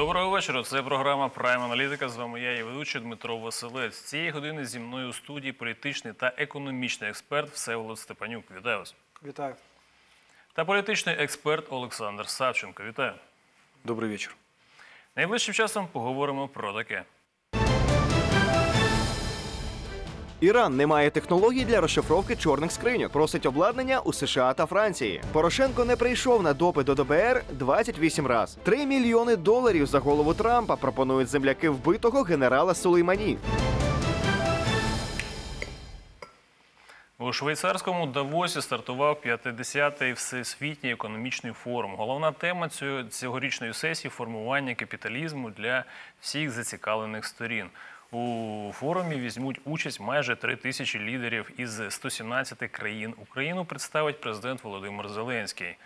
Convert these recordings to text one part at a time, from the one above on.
Доброго вечора. Це програма «Прайм Аналітика». З вами я, її ведучий Дмитро Василець. З цієї години зі мною у студії політичний та економічний експерт Всеволод Степанюк. Вітаю вас. Вітаю. Та політичний експерт Олександр Савченко. Вітаю. Добрий вечір. Найближчим часом поговоримо про таке. Іран не має технологій для розшифровки чорних скриньок. Просить обладнання у США та Франції. Порошенко не прийшов на допит до ДБР 28 раз. 3 мільйони доларів за голову Трампа пропонують земляки вбитого генерала Сулеймані. У швейцарському Давосі стартував 50-й Всесвітній економічний форум. Головна тема цьогорічної сесії – формування капіталізму для всіх зацікавлених сторін. У форумі візьмуть участь майже 3000 лідерів із 117 країн. Україну представить президент Володимир Зеленський.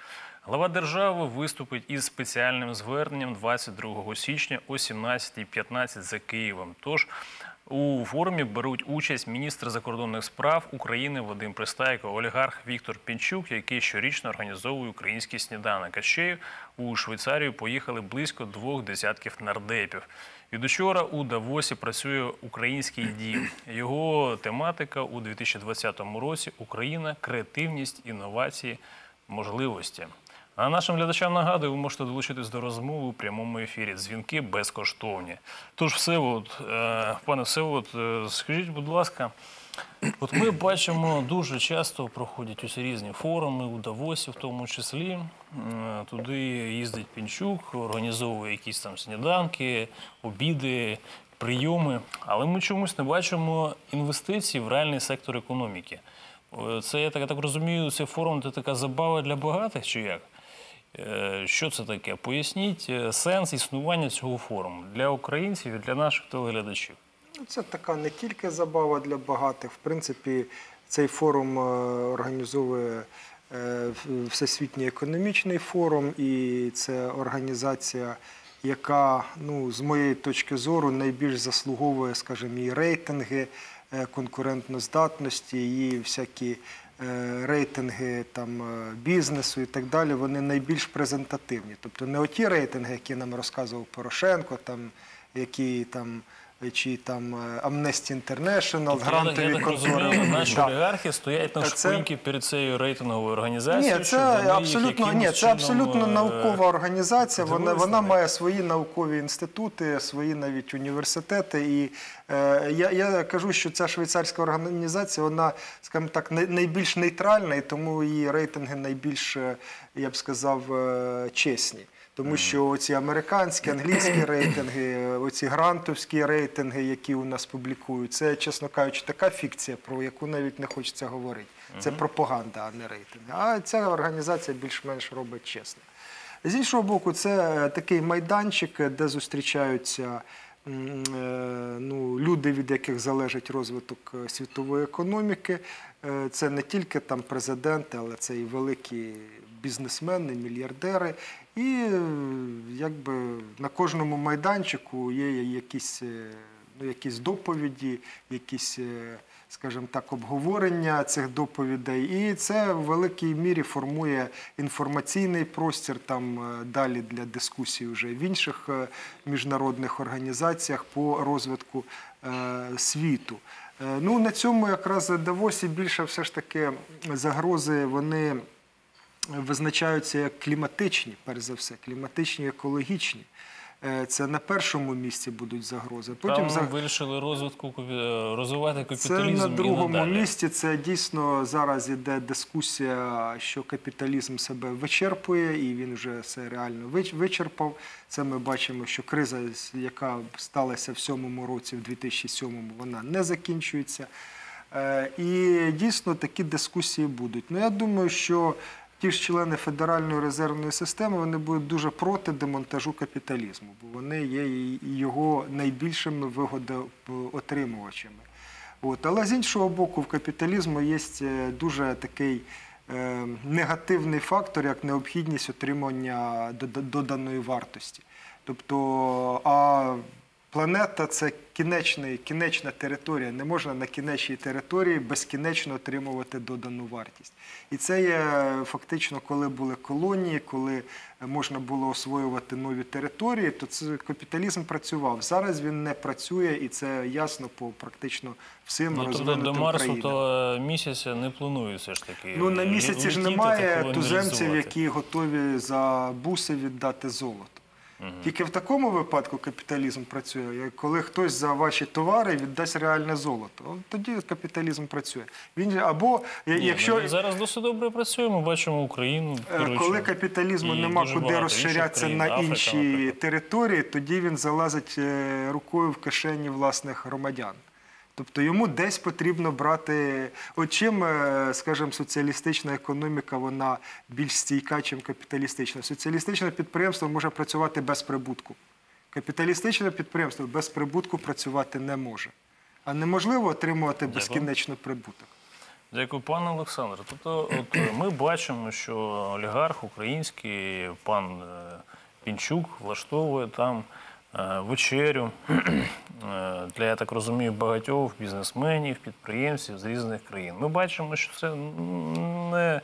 Глава держави виступить із спеціальним зверненням 22 січня о 17:15 за Києвом. Тож у форумі беруть участь міністр закордонних справ України Вадим Пристайко, олігарх Віктор Пінчук, який щорічно організовує український сніданок. А ще у Швейцарію поїхали близько 2 десятків нардепів. Від учора у Давосі працює український дім. Його тематика у 2020 році – Україна, креативність, інновації, можливості. А нашим глядачам нагадую, ви можете долучитись до розмови у прямому ефірі. Дзвінки безкоштовні. Тож, пане Всеволод, скажіть, будь ласка, от ми бачимо, дуже часто проходять усі різні форуми, у Давосі в тому числі. Туди їздить Пінчук, організовує якісь там сніданки, обіди, прийоми. Але ми чомусь не бачимо інвестицій в реальний сектор економіки. Це, я так розумію, цей форум – це така забава для багатих, чи як? Що це таке? Поясніть сенс існування цього форуму для українців і для наших телеглядачів. Це така не тільки забава для багатих. В принципі, цей форум організовує Всесвітній економічний форум. І це організація, яка, з моєї точки зору, найбільш заслуговує, скажімо, і рейтинги конкурентноздатності, і всякі рейтинги бізнесу і так далі, вони найбільш презентативні. Тобто не оті рейтинги, які нам розказував Порошенко, які там чи там Amnesty International, грантові контори. Наші олігархи стоять на шпильки перед цією рейтинговою організацією? Ні, це абсолютно наукова організація. Вона має свої наукові інститути, свої навіть університети. І я кажу, що ця швейцарська організація, вона, скажімо так, найбільш нейтральна, і тому її рейтинги найбільш, я б сказав, чесні. Тому що оці американські, англійські рейтинги, оці грантовські рейтинги, які у нас публікують, це, чесно кажучи, така фікція, про яку навіть не хочеться говорити. Це пропаганда, а не рейтинги. А ця організація більш-менш робить чесно. З іншого боку, це такий майданчик, де зустрічаються люди, від яких залежить розвиток світової економіки. Це не тільки президенти, але це і великі бізнесмени, мільярдери. І на кожному майданчику є якісь доповіді, якісь, скажімо так, обговорення цих доповідей. І це в великій мірі формує інформаційний простір далі для дискусій вже в інших міжнародних організаціях по розвитку світу. На цьому якраз Давосі більше все ж таки загрози, вони визначаються як кліматичні, перш за все, кліматичні, екологічні. Це на першому місці будуть загрози. Там вирішили розвивати капіталізм і надалі. Це на другому місці. Це дійсно зараз іде дискусія, що капіталізм себе вичерпує, і він вже все реально вичерпав. Це ми бачимо, що криза, яка сталася в 2007 році, в 2007, вона не закінчується. І дійсно такі дискусії будуть. Я думаю, що ті ж члени Федеральної резервної системи, вони будуть дуже проти демонтажу капіталізму, бо вони є його найбільшими вигодоотримувачами. Але з іншого боку, в капіталізму є дуже такий негативний фактор, як необхідність отримання доданої вартості. Тобто, планета – це кінечна територія. Не можна на кінечній території безкінечно отримувати додану вартість. І це є фактично, коли були колонії, коли можна було освоювати нові території, то капіталізм працював. Зараз він не працює, і це ясно по практично всім розвинутим країнам. До Марсу то місяця не планує все ж таки. Ну, на місяці ж немає туземців, які готові за буси віддати золото. Тільки в такому випадку капіталізм працює, коли хтось за ваші товари віддасть реальне золото. Тоді капіталізм працює. Зараз досить добре працює, ми бачимо Україну. Коли капіталізму нема куди розширятися на інші території, тоді він залазить рукою в кишені власних громадян. Тобто йому десь потрібно брати... От чим, скажімо, соціалістична економіка, вона більш стійка, чим капіталістична. Соціалістичне підприємство може працювати без прибутку. Капіталістичне підприємство без прибутку працювати не може. А неможливо отримувати безкінечно прибуток. Дякую, пане Олександре. Тобто ми бачимо, що олігарх український, пан Пінчук, влаштовує там вечерю для, я так розумію, багатьох бізнесменів, підприємців з різних країн. Ми бачимо, що це не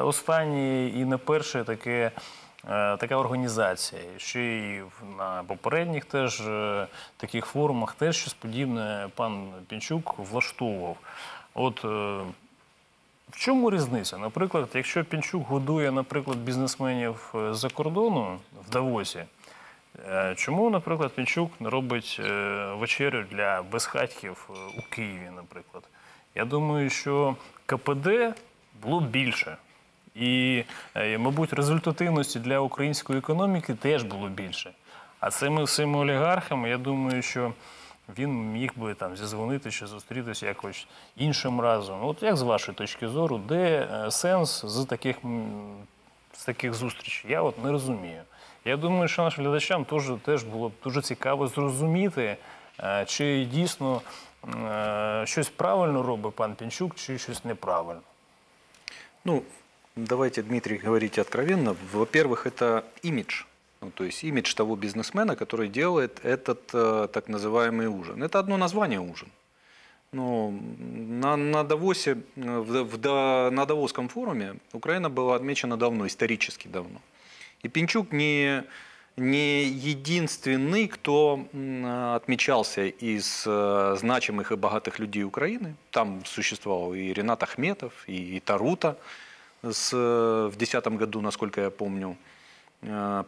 останнє і не перше така організація. Ще й на попередніх теж таких форумах теж щось подібне пан Пінчук влаштовував. От в чому різниця? Наприклад, якщо Пінчук годує, наприклад, бізнесменів з-за кордону в Давосі, чому, наприклад, Пінчук не робить вечерю для безхатьків у Києві, наприклад? Я думаю, що КПД було б більше. І, мабуть, результативності для української економіки теж було більше. А цими всіми олігархами, я думаю, що він міг би зізвонити, що зустрітися якось іншим разом. От як з вашої точки зору, де сенс з таких зустрічей? Я от не розумію. Я думаю, що нашим глядачам теж було б дуже цікаво зрозуміти, чи дійсно щось правильно робить пан Пінчук, чи щось неправильно. Ну, давайте, Дмитрий, говорить откровенно. Во-первых, это имидж. Ну, то есть имидж того бизнесмена, который делает этот так называемый ужин. Это одно название ужин. Но на Давосском форуме Украина была отмечена давно, исторически давно. И Пинчук не единственный, кто отмечался из значимых и богатых людей Украины. Там существовал и Ренат Ахметов, и Тарута. В 2010 году, насколько я помню,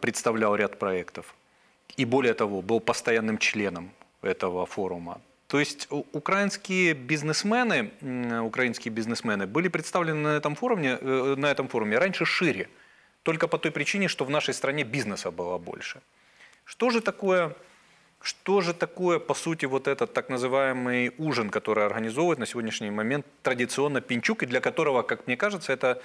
представлял ряд проектов. И более того, был постоянным членом этого форума. То есть украинские бизнесмены были представлены на этом форуме раньше шире. Только по той причине, что в нашей стране бизнеса было больше. Что же такое, по сути, вот этот так называемый ужин, который организовывает на сегодняшний момент традиционно Пинчук, и для которого, как мне кажется, это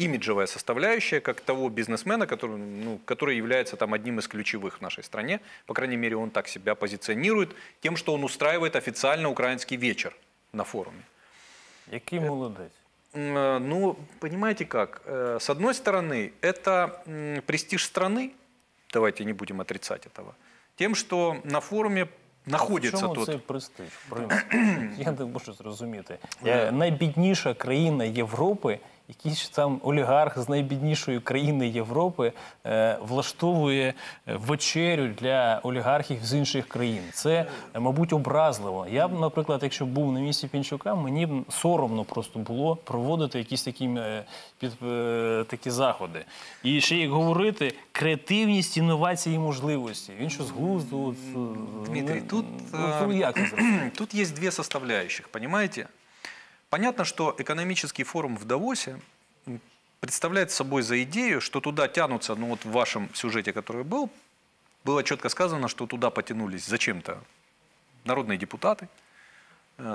имиджевая составляющая, как того бизнесмена, который является одним из ключевых в нашей стране. По крайней мере, он так себя позиционирует тем, что он устраивает официально украинский вечер на форуме. Який молодец. Ну, понимаете как, с одной стороны, это престиж страны, давайте не будем отрицать этого, тем, что на форуме находится тот... В чому цей престиж? Я не можу зрозуміти. Найбідніша країна Європи, якийсь там олігарх з найбіднішої країни Європи влаштовує вечерю для олігархів з інших країн. Це, мабуть, образливо. Я б, наприклад, якщо був на місці Пінчука, мені б соромно просто було проводити якісь такі заходи. І ще як говорити, креативність, інновації і можливості. Він що, з глузду? Дмитрий, тут є дві составляющих, розумієте? Понятно, что экономический форум в Давосе представляет собой за идею, что туда тянутся, ну вот в вашем сюжете, который был, было четко сказано, что туда потянулись зачем-то народные депутаты,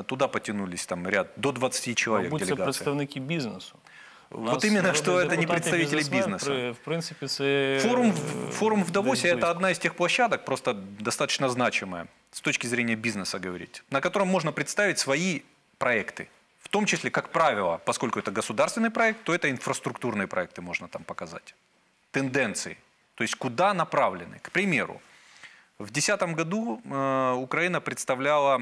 туда потянулись ряд до 20 человек делегации. Будут представники бизнеса. Вот именно, что это не представители бизнеса. Форум в Давосе – это одна из тех площадок, просто достаточно значимая, с точки зрения бизнеса говорить, на котором можно представить свои проекты. В том числе, как правило, поскольку это государственный проект, то это инфраструктурные проекты можно там показать. Тенденции, то есть куда направлены. К примеру, В 2010 году Украина представляла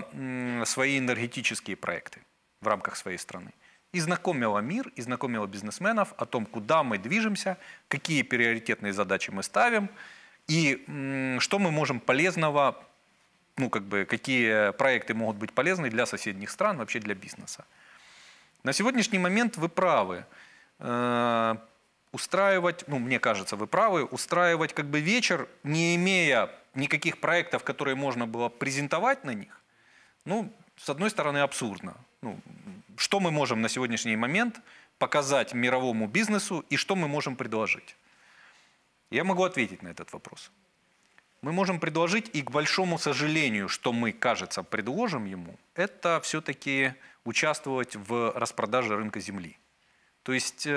свои энергетические проекты в рамках своей страны. И знакомила мир, и знакомила бизнесменов о том, куда мы движемся, какие приоритетные задачи мы ставим, и что мы можем полезного, ну, как бы, какие проекты могут быть полезны для соседних стран, вообще для бизнеса. На сегодняшний момент вы правы. Устраивать, ну, мне кажется, вы правы, устраивать как бы вечер, не имея никаких проектов, которые можно было презентовать на них, ну, с одной стороны, абсурдно. Ну, что мы можем на сегодняшний момент показать мировому бизнесу и что мы можем предложить? Я могу ответить на этот вопрос. Мы можем предложить, и к большому сожалению, что мы, кажется, предложим ему, это все-таки участвовать в распродаже рынка земли. То есть,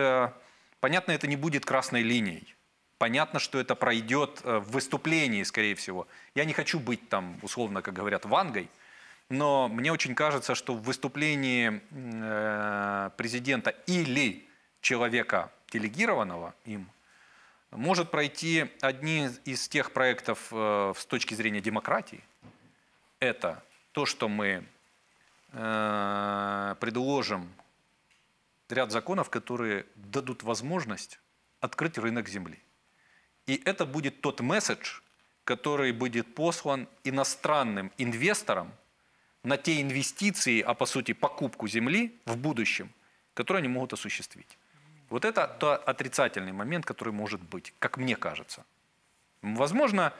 понятно, это не будет красной линией. Понятно, что это пройдет в выступлении, скорее всего. Я не хочу быть там, условно, как говорят, Вангой, но мне очень кажется, что в выступлении президента или человека, делегированного им, может пройти одни из тех проектов с точки зрения демократии. Это то, что мы предложим ряд законов, которые дадут возможность открыть рынок земли. И это будет тот месседж, который будет послан иностранным инвесторам на те инвестиции, а по сути покупку земли в будущем, которые они могут осуществить. Вот это тот отрицательный момент, который может быть, как мне кажется. Возможно,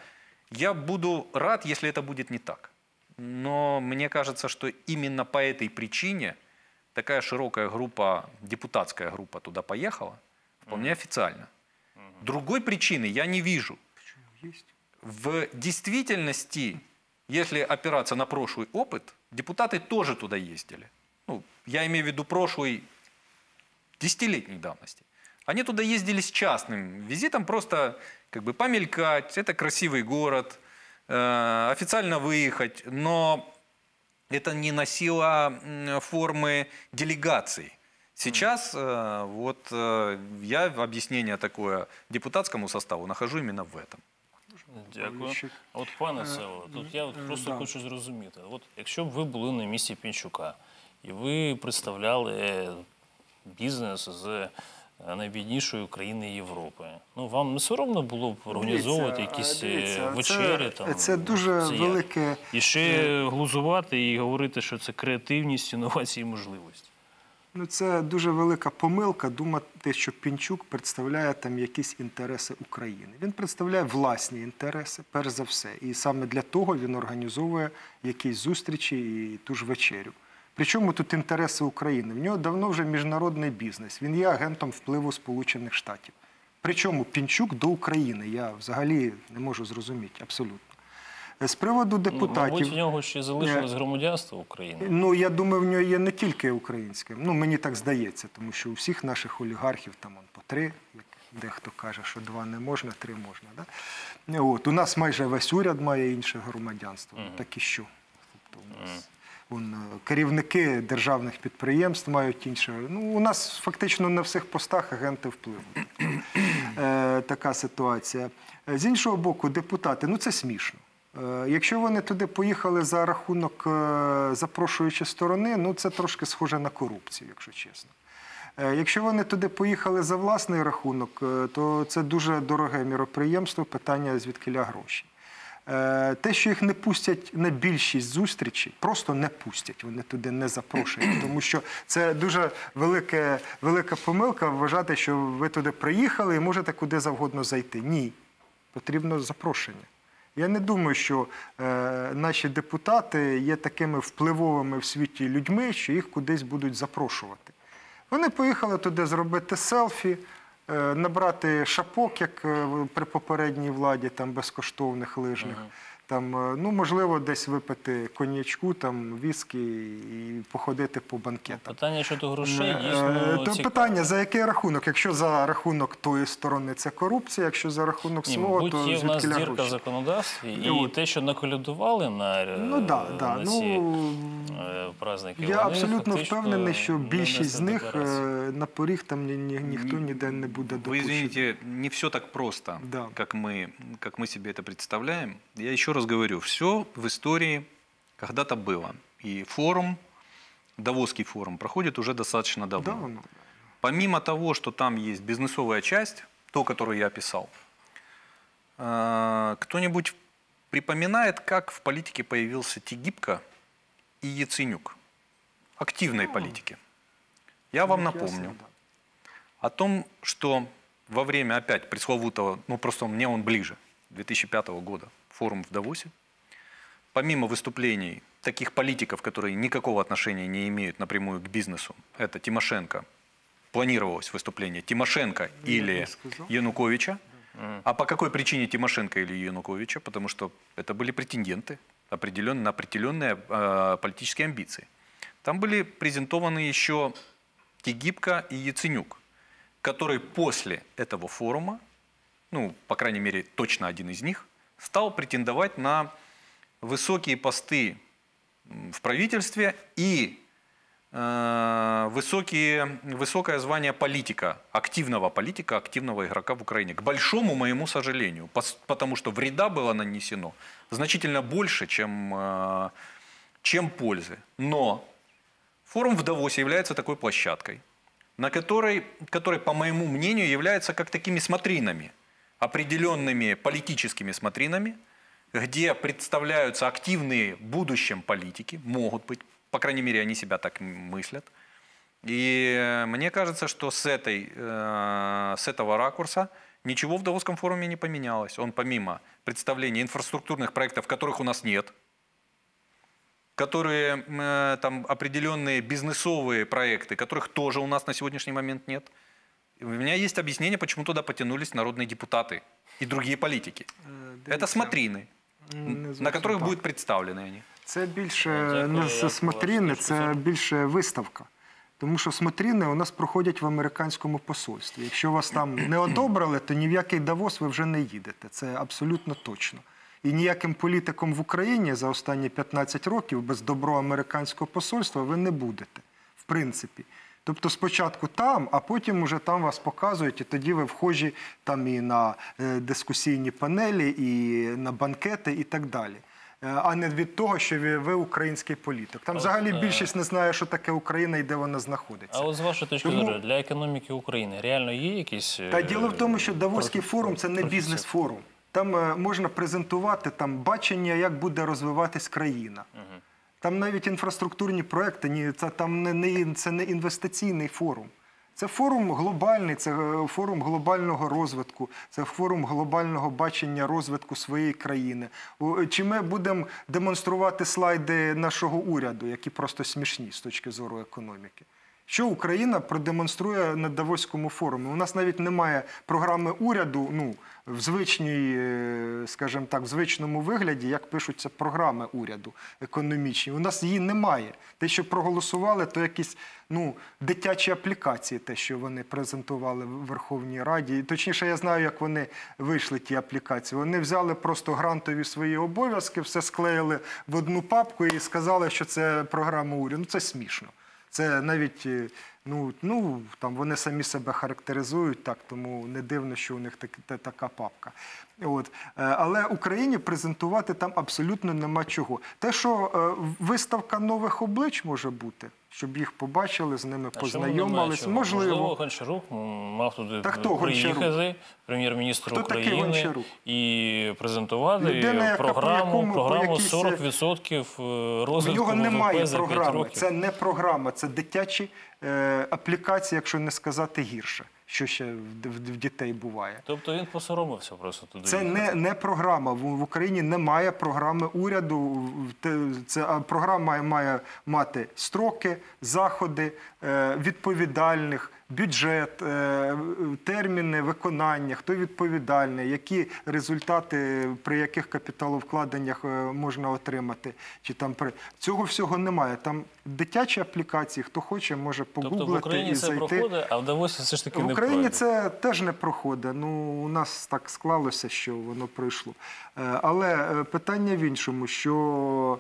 я буду рад, если это будет не так. Но мне кажется, что именно по этой причине такая широкая группа, депутатская группа туда поехала, вполне официально. Другой причины я не вижу. В действительности, если опираться на прошлый опыт, депутаты тоже туда ездили. Ну, я имею в виду прошлый, десятилетней давности. Они туда ездили с частным визитом, просто как бы помелькать, это красивый город, официально выехать, но это не носило формы делегации. Сейчас вот я объяснение такое депутатскому составу нахожу именно в этом. Дякую. От, пане Сево, тут я просто хочу зрозуміти. От, якщо б ви були на місці Пінчука, і ви представляли бізнес з найбіднішої країни Європи. Ну, вам не соромно було б організовувати якісь вечері? Це дуже велике... І ще глузувати і говорити, що це креативність, інновації, можливості. Ну, це дуже велика помилка думати, що Пінчук представляє там якісь інтереси України. Він представляє власні інтереси, перш за все. І саме для того він організовує якісь зустрічі і ту ж вечерю. Причому тут інтереси України? В нього давно вже міжнародний бізнес, він є агентом впливу Сполучених Штатів. Причому Пінчук до України, я взагалі не можу зрозуміти, абсолютно. З приводу депутатів... Мабуть, в нього ще залишилось громадянство України. Ну, я думаю, в нього є не тільки українське, ну, мені так здається, тому що у всіх наших олігархів там по 3, як дехто каже, що 2 не можна, 3 можна, да? От, у нас майже весь уряд має інше громадянство, так і що? Тобто у нас... Керівники державних підприємств мають інше. Ну, у нас фактично на всіх постах агенти впливу. Така ситуація. З іншого боку, депутати, ну це смішно. Якщо вони туди поїхали за рахунок запрошуючої сторони, ну це трошки схоже на корупцію, якщо чесно. Якщо вони туди поїхали за власний рахунок, то це дуже дороге міроприємство, питання звідкиля гроші. Те, що їх не пустять на більшість зустрічей, просто не пустять, вони туди не запрошують, тому що це дуже велика помилка вважати, що ви туди приїхали і можете куди завгодно зайти. Ні, потрібно запрошення. Я не думаю, що наші депутати є такими впливовими в світі людьми, що їх кудись будуть запрошувати. Вони поїхали туди зробити селфі, набрати шапок, як при попередній владі, там, безкоштовних, лижних. Там, ну, можливо, десь випити коньячку, там, віскі і походити по банкетам. Питання щодо грошей дійсно цікаве. Питання, за який рахунок? Якщо за рахунок тої сторони, це корупція, якщо за рахунок свого, то звідкіля гроші. Мабуть, є в нас дірка в законодавстві, і те, що наколядували на ці праздники. Я абсолютно впевнений, що більшість з них на поріг там ніхто ніде не буде допущений. Ви, извините, не все так просто, як ми собі це представляємо. Я ще раз раз говорю, все в истории когда-то было. И форум, Давосский форум, проходит уже достаточно давно. Помимо того, что там есть бизнесовая часть, то, которую я описал, кто-нибудь припоминает, как в политике появился Тигипко и Яценюк? Активной политики. Я вам напомню о том, что во время опять пресловутого, ну просто мне он ближе, 2005 года, форум в Давосе, помимо выступлений таких политиков, которые никакого отношения не имеют напрямую к бизнесу, это Тимошенко, планировалось выступление Тимошенко или Януковича. А по какой причине Тимошенко или Януковича? Потому что это были претенденты на определенные политические амбиции. Там были презентованы еще Тигипко и Яценюк, который после этого форума, ну, по крайней мере, точно один из них, стал претендовать на высокие посты в правительстве и высокое звание политика, активного игрока в Украине. К большому моему сожалению, потому что вреда было нанесено значительно больше, чем пользы. Но форум в Давосе является такой площадкой, на которой, по моему мнению, является как такими смотринами, определенными политическими смотринами, где представляются активные в будущем политики, могут быть, по крайней мере, они себя так мыслят. И мне кажется, что с этого ракурса ничего в Давосском форуме не поменялось. Он помимо представления инфраструктурных проектов, которых у нас нет, которые там определенные бизнесовые проекты, которых тоже у нас на сегодняшний момент нет. У меня есть объяснение, почему туда потянулись народные депутаты и другие политики. Это смотрины, на которых будут представлены они. Це більше не смотрини, це більше виставка. Тому що смотрини у нас проходять в американському посольстві. Якщо вас там не одобрали, то ні в який Давос ви вже не їдете. Це абсолютно точно. І ніяким політиком в Україні за останні 15 років без добро американського посольства ви не будете, в принципі. Тобто спочатку там, а потім вже там вас показують, і тоді ви вхожі там і на дискусійні панелі, і на банкети, і так далі. А не від того, що ви український політик. Там взагалі більшість не знає, що таке Україна і де вона знаходиться. А з вашої точки зору, для економіки України реально є якісь... Та діло в тому, що Давоський форум – це не бізнес-форум. Там можна презентувати бачення, як буде розвиватись країна. Там навіть інфраструктурні проекти, це не інвестиційний форум. Це форум глобальний, це форум глобального розвитку, це форум глобального бачення розвитку своєї країни. Чи ми будемо демонструвати слайди нашого уряду, які просто смішні з точки зору економіки? Що Україна продемонструє на Давоському форумі? У нас навіть немає програми уряду в звичному вигляді, як пишуться програми уряду економічні. У нас її немає. Те, що проголосували, то якісь дитячі аплікації, те, що вони презентували в Верховній Раді. Точніше, я знаю, як вони вийшли, ті аплікації. Вони взяли просто грантові свої обов'язки, все склеїли в одну папку і сказали, що це програма уряду. Це смішно. Це навіть, вони самі себе характеризують так, тому не дивно, що у них така папка. Але Україні презентувати там абсолютно нема чого. Те, що виставка нових облич може бути, щоб їх побачили, з ними познайомились, можливо. Можливо, Гончарук мав туди приїхати, прем'єр-міністр України, і презентувати програму 40% розвитку ВВП за 5 років. В нього немає програми, це не програма, це дитячі аплікації, якщо не сказати гірше, що ще в дітей буває. Тобто він посоромився просто туди. Це не програма. В Україні немає програми уряду. Програма має мати строки, заходи, відповідальних, бюджет, терміни виконання, хто відповідальний, які результати, при яких капіталовкладеннях можна отримати. Цього всього немає. Там дитячі аплікації, хто хоче, може погуглити і зайти. Тобто в Україні це проходить, а в Давосі все ж таки не пройде? В Україні це теж не проходить. У нас так склалося, що воно пройшло. Але питання в іншому, що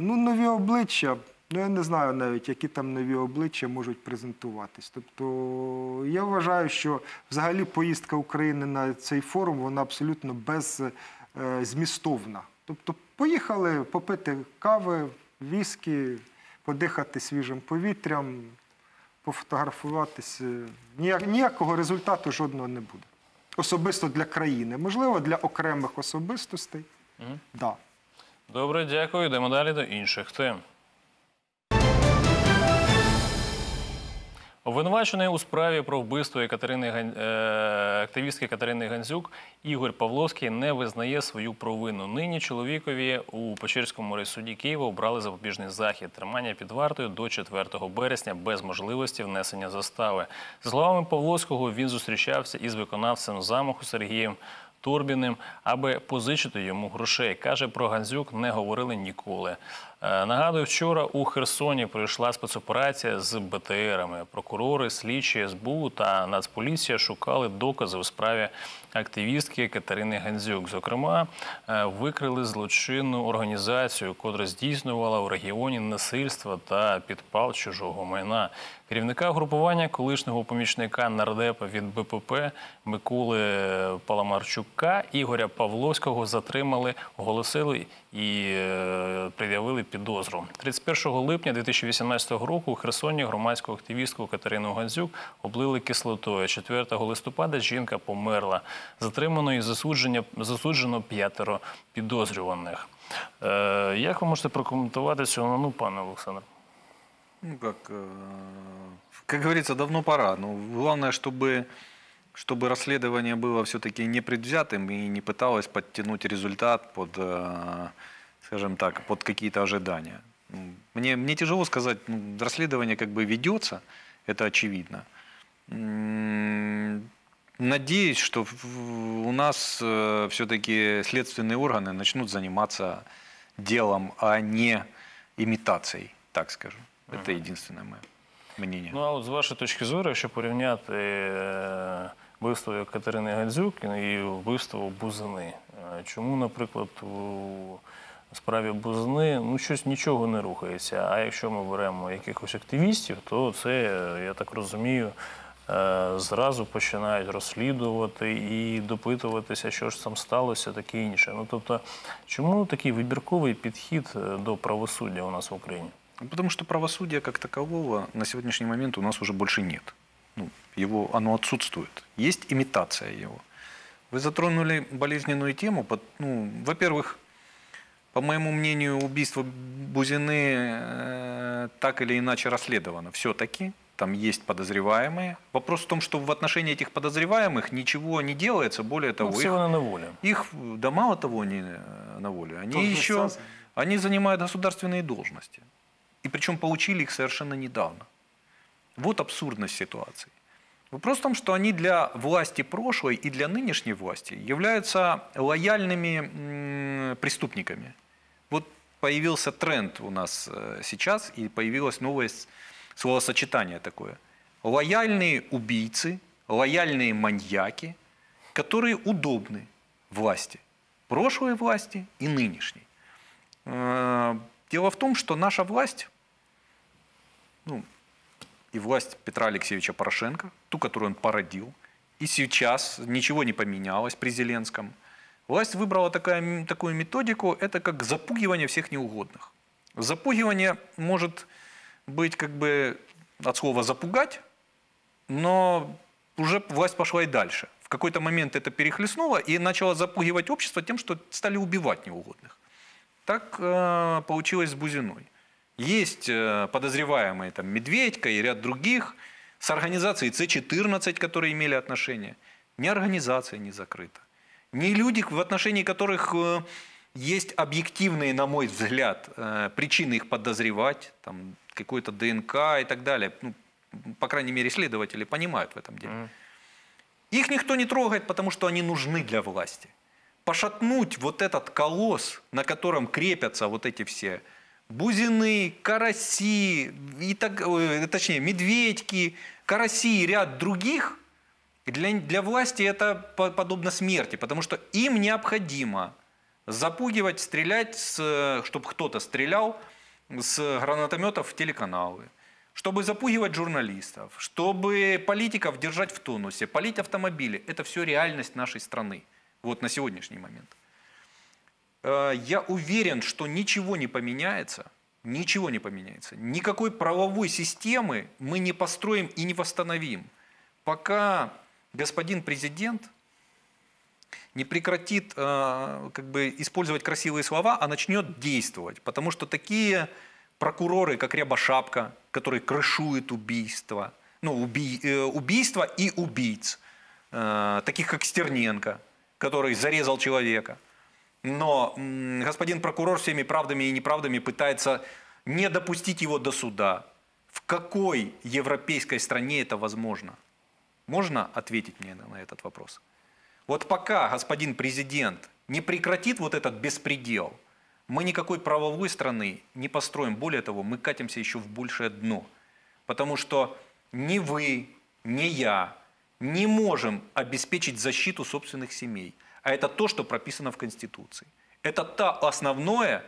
нові обличчя... Я не знаю навіть, які там нові обличчя можуть презентуватись. Тобто я вважаю, що взагалі поїздка України на цей форум, вона абсолютно беззмістовна. Тобто поїхали попити кави, віскі, подихати свіжим повітрям, пофотографуватися. Ніякого результату жодного не буде. Особисто для країни. Можливо, для окремих особистостей. Да. Добре, дякую. Йдемо далі до інших тем. Обвинувачений у справі про вбивство активістки Катерини Гандзюк Ігор Павловський не визнає свою провину. Нині чоловікові у Печерському райсуді Києва обрали запобіжний захід. Тримання під вартою до 4 березня без можливості внесення застави. За словами Павловського, він зустрічався із виконавцем замаху Сергієм Торбіним, аби позичити йому грошей. Каже, про Гандзюк не говорили ніколи. Нагадую, вчора у Херсоні пройшла спецоперація з БТРами. Прокурори, слідчі, СБУ та Нацполіція шукали докази у справі активістки Катерини Гандзюк. Зокрема, викрили злочинну організацію, котра здійснювала в регіоні насильство та підпал чужого майна. Керівника групування, колишнього помічника нардепа від БПП Миколи Паламарчука Ігоря Павловського затримали, оголосили і пред'явили підозру. 31 липня 2018 року у Херсоні громадську активістку Катерину Гандзюк облили кислотою. 4 листопада жінка померла. Затримано і засуджено 5 підозрюваних. Як ви можете прокоментувати цього, пане Олександре? Как говорится, давно пора. Но главное, чтобы расследование было все-таки непредвзятым и не пыталось подтянуть результат под, скажем так, под какие-то ожидания. Мне тяжело сказать, расследование как бы ведется, это очевидно. Надеюсь, что у нас все-таки следственные органы начнут заниматься делом, а не имитацией, так скажем. Це єдине моє мнення. Ну, а от з вашої точки зору, якщо порівняти вбивство Катерини Гандзюк і вбивство Бузини, чому, наприклад, у справі Бузини, ну, щось нічого не рухається, а якщо ми беремо якихось активістів, то це, я так розумію, зразу починають розслідувати і допитуватися, що ж там сталося, таке інше. Ну, тобто, чому такий вибірковий підхід до правосуддя у нас в Україні? Потому что правосудия как такового на сегодняшний момент у нас уже больше нет. Оно отсутствует. Есть имитация его. Вы затронули болезненную тему. Во-первых, по моему мнению, убийство Бузины так или иначе расследовано. Все-таки там есть подозреваемые. Вопрос в том, что в отношении этих подозреваемых ничего не делается. Более того, мало того, не на воле. Они занимают государственные должности. И причем получили их совершенно недавно. Вот абсурдность ситуации. Вопрос в том, что они для власти прошлой и для нынешней власти являются лояльными преступниками. Вот появился тренд у нас сейчас, и появилось новое словосочетание такое. Лояльные убийцы, лояльные маньяки, которые удобны власти. Прошлой власти и нынешней. Дело в том, что наша власть, и власть Петра Алексеевича Порошенко, ту, которую он породил, и сейчас ничего не поменялось при Зеленском, власть выбрала такую методику, это как запугивание всех неугодных. Запугивание может быть как бы от слова «запугать», но уже власть пошла и дальше. В какой-то момент это перехлестнуло и начало запугивать общество тем, что стали убивать неугодных. Так получилось с Бузиной. Есть подозреваемые там, Медведько и ряд других с организацией С-14, которые имели отношение. Ни организация не закрыта. Ни люди, в отношении которых есть объективные, на мой взгляд, причины их подозревать, какой-то ДНК и так далее. По крайней мере, следователи понимают в этом деле. Их никто не трогает, потому что они нужны для власти. Пошатнуть вот этот колосс, на котором крепятся вот эти все Бузины, Караси, Медведьки, Караси и ряд других, для власти это подобно смерти, потому что им необходимо запугивать, стрелять, чтобы кто-то стрелял с гранатометов в телеканалы, чтобы запугивать журналистов, чтобы политиков держать в тонусе, палить автомобили. Это все реальность нашей страны. Вот на сегодняшний момент. я уверен, что ничего не поменяется. Ничего не поменяется. Никакой правовой системы мы не построим и не восстановим, пока господин президент не прекратит использовать красивые слова, а начнет действовать. Потому что такие прокуроры, как Ряба, Шапка, которые крышуют убийство, убийство и убийц, таких как Стерненко, который зарезал человека. Но господин прокурор всеми правдами и неправдами пытается не допустить его до суда. В какой европейской стране это возможно? Можно ответить мне на этот вопрос? Вот пока господин президент не прекратит вот этот беспредел, мы никакой правовой страны не построим. Более того, мы катимся еще в большее дно. Потому что ни вы, ни я не можем обеспечить защиту собственных семей. А это то, что прописано в Конституции. Это то основное.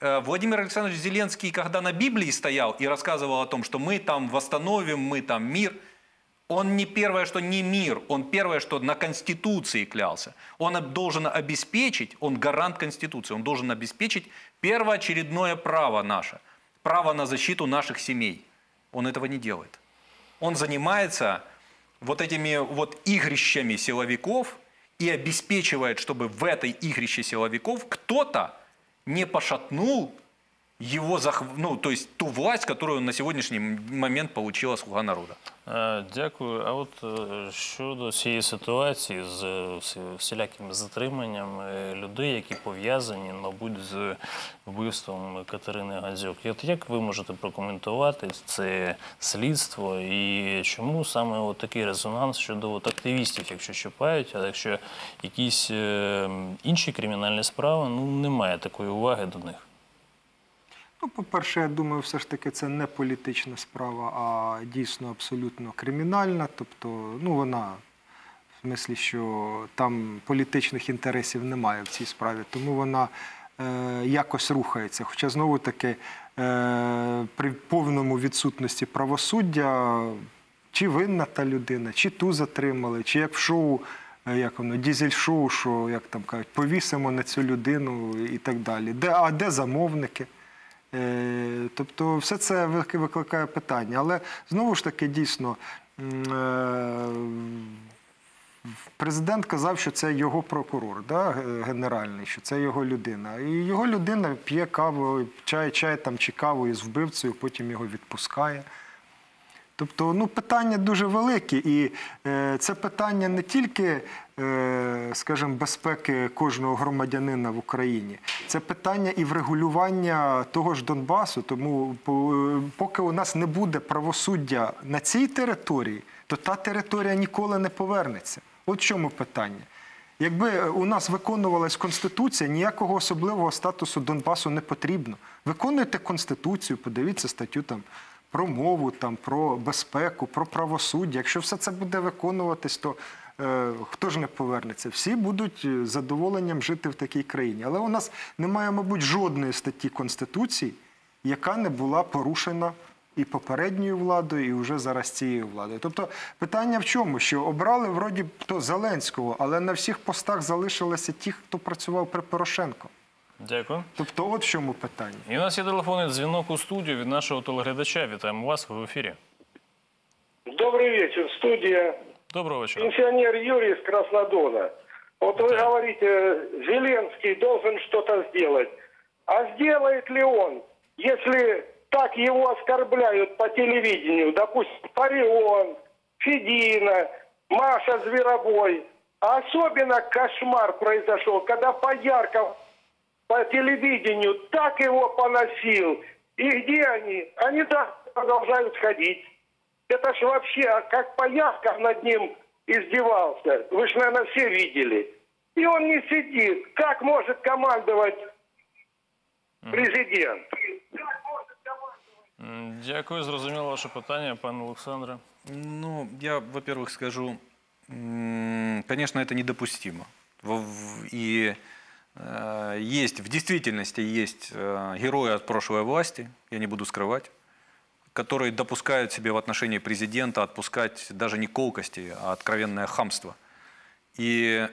Владимир Александрович Зеленский, когда на Библии стоял и рассказывал о том, что мы там восстановим, мы там мир, он не первое, что не мир, он первое, что на Конституции клялся. Он должен обеспечить, он гарант Конституции, он должен обеспечить первоочередное право наше, право на защиту наших семей. Он этого не делает. Он занимается вот этими вот игрищами силовиков и обеспечивает, чтобы в этой игрище силовиков кто-то не пошатнул его, то есть ту власть, которую на сегодняшній момент отримала «Слуга народу». Дякую. А от щодо цієї ситуації з всілякими затриманнями людей, які пов'язані, мабуть, з вбивством Катерини Гандзюк. Як ви можете прокоментувати це слідство і чому саме такий резонанс щодо активістів, якщо чіпають, а якщо якісь інші кримінальні справи, немає такої уваги до них? По-перше, я думаю, все ж таки це не політична справа, а дійсно абсолютно кримінальна. Тобто, вона, в смислі, що там політичних інтересів немає в цій справі, тому вона якось рухається. Хоча, знову-таки, при повному відсутності правосуддя, чи винна та людина, чи ту затримали, чи як в шоу, як воно, дізель-шоу, що, як там кажуть, повісимо на цю людину і так далі. А де замовники? Тобто все це викликає питання, але знову ж таки дійсно президент казав, що це його прокурор генеральний, що це його людина. І його людина п'є каву, чай чи каву із вбивцею, потім його відпускає. Тобто питання дуже великі, і це питання не тільки, скажімо, безпеки кожного громадянина в Україні, це питання і врегулювання того ж Донбасу, тому поки у нас не буде правосуддя на цій території, то та територія ніколи не повернеться. От в чому питання. Якби у нас виконувалась Конституція, ніякого особливого статусу Донбасу не потрібно. Виконуйте Конституцію, подивіться статтю там про мову, про безпеку, про правосуддя. Якщо все це буде виконуватись, то хто ж не повернеться? Всі будуть з задоволенням жити в такій країні. Але у нас немає, мабуть, жодної статті Конституції, яка не була порушена і попередньою владою, і вже зараз цією владою. Тобто питання в чому? Що обрали, вроді, Зеленського, але на всіх постах залишилися ті, хто працював при Порошенку. Дякую. Тобто от в чому питання. І у нас є телефонний дзвінок у студію від нашого телеглядача. Вітаємо вас, ви в ефірі. Добрий вечір, студія. Доброго вечора. Пенсіонер Юрій з Краснодона. От ви говорите, Зеленський должен что-то сделать. А сделает ли он, если так его оскорбляют по телевидению, допустим, Парион, Федина, Маша Зверова. А особенно кошмар произошел, когда Поярков по телевидению так его поносил. И где они? Они так продолжают ходить. Это ж вообще, как Поярков над ним издевался. Вы ж, наверное, все видели. И он не сидит. Как может командовать президент? Дякую, зрозуміло ваше питання, пан Олександре. Я, во-первых, скажу, конечно, это недопустимо. И в действительности есть герои от прошлой власти, я не буду скрывать, которые допускают себе в отношении президента отпускать даже не колкости, а откровенное хамство. И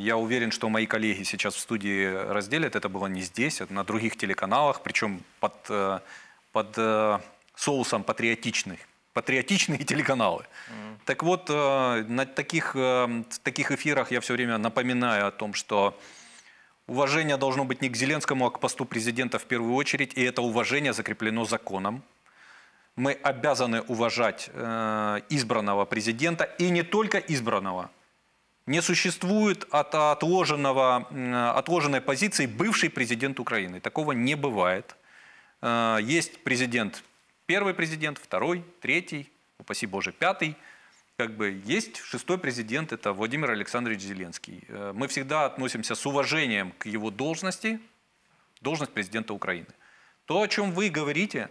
я уверен, что мои коллеги сейчас в студии разделят. Это было не здесь, это на других телеканалах, причем под соусом патриотичные телеканалы. Так вот, в таких эфирах я все время напоминаю о том, что уважение должно быть не к Зеленскому, а к посту президента в первую очередь. И это уважение закреплено законом. Мы обязаны уважать избранного президента, и не только избранного. Не существует отложенной позиции бывший президент Украины. Такого не бывает. Есть президент, первый президент, второй, третий, упаси Боже, пятый. Как бы есть шестой президент, это Владимир Александрович Зеленский. Мы всегда относимся с уважением к его должности, должность президента Украины. То, о чем вы говорите,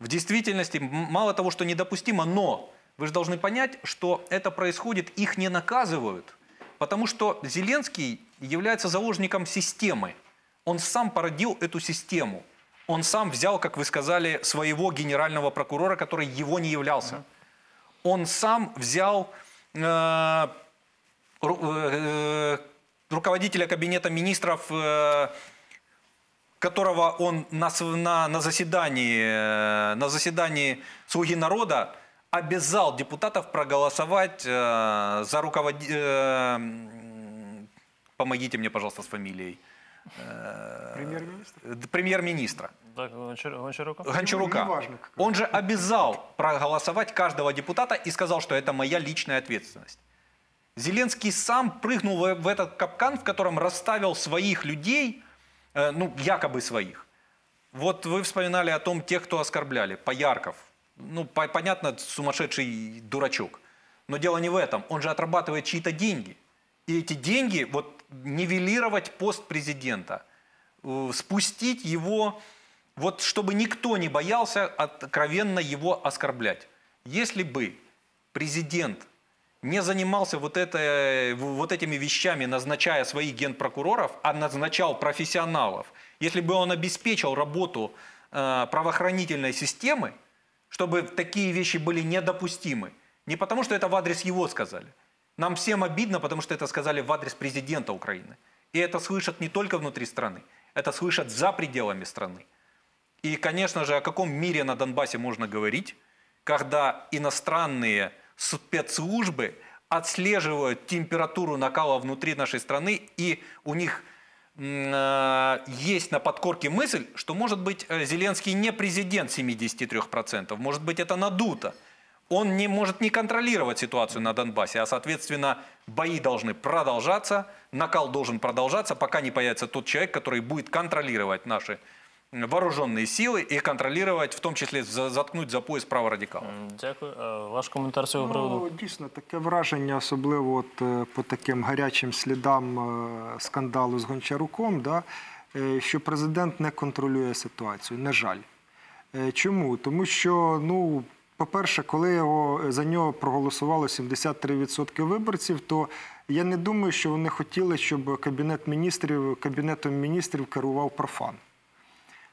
в действительности мало того, что недопустимо, но... Вы же должны понять, что это происходит, их не наказывают, потому что Зеленский является заложником системы. Он сам породил эту систему. Он сам взял, как вы сказали, своего генерального прокурора, который его не являлся. Он сам взял руководителя кабинета министров, которого он на заседании «Слуги народа» обязал депутатов проголосовать за помогите мне, пожалуйста, с фамилией. Премьер-министра. Да, Гончарука. Он же обязал проголосовать каждого депутата и сказал, что это моя личная ответственность. Зеленский сам прыгнул в этот капкан, в котором расставил своих людей, ну, якобы своих. Вот вы вспоминали о том, тех, кто оскорбляли. Поярков. Ну, понятно, сумасшедший дурачок. Но дело не в этом. Он же отрабатывает чьи-то деньги. И эти деньги, вот, нивелировать пост президента, спустить его, вот, чтобы никто не боялся откровенно его оскорблять. Если бы президент не занимался вот этими вещами, назначая своих генпрокуроров, а назначал профессионалов, если бы он обеспечил работу правоохранительной системы, чтобы такие вещи были недопустимы. Не потому, что это в адрес его сказали. Нам всем обидно, потому что это сказали в адрес президента Украины. И это слышат не только внутри страны, это слышат за пределами страны. И, конечно же, о каком мире на Донбассе можно говорить, когда иностранные спецслужбы отслеживают температуру накала внутри нашей страны, и у них есть на подкорке мысль, что, может быть, Зеленский не президент 73%, может быть, это надуто. Он не может не контролировать ситуацию на Донбассе, а, соответственно, бои должны продолжаться, накал должен продолжаться, пока не появится тот человек, который будет контролировать наши вооруженные силы и контролировать, в том числі, заткнуть за пояс праворадикалів. Дякую. Ваш коментар з цього приводу? Дійсно, таке враження, особливо от по таким гарячим слідам скандалу з Гончаруком, да, що президент не контролює ситуацію, на жаль. Чому? Тому що, ну, по-перше, коли за нього проголосувало 73% виборців, то я не думаю, що вони хотіли, щоб Кабінетом міністрів керував профан.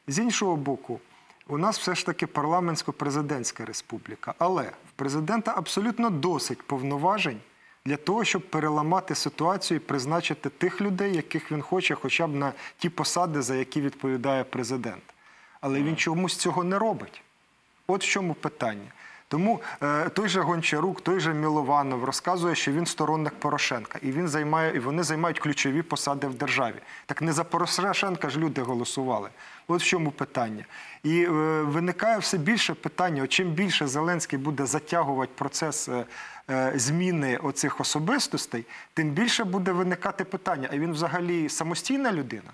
З іншого боку, у нас все ж таки парламентсько-президентська республіка, але в президента абсолютно досить повноважень для того, щоб переламати ситуацію і призначити тих людей, яких він хоче, хоча б на ті посади, за які відповідає президент. Але він чомусь цього не робить. От в чому питання. Тому той же Гончарук, той же Мілованов розказує, що він сторонник Порошенка, і вони займають ключові посади в державі. Так не за Порошенка ж люди голосували. От в чому питання. І виникає все більше питання, чим більше Зеленський буде затягувати процес зміни оцих особистостей, тим більше буде виникати питання, а він взагалі самостійна людина?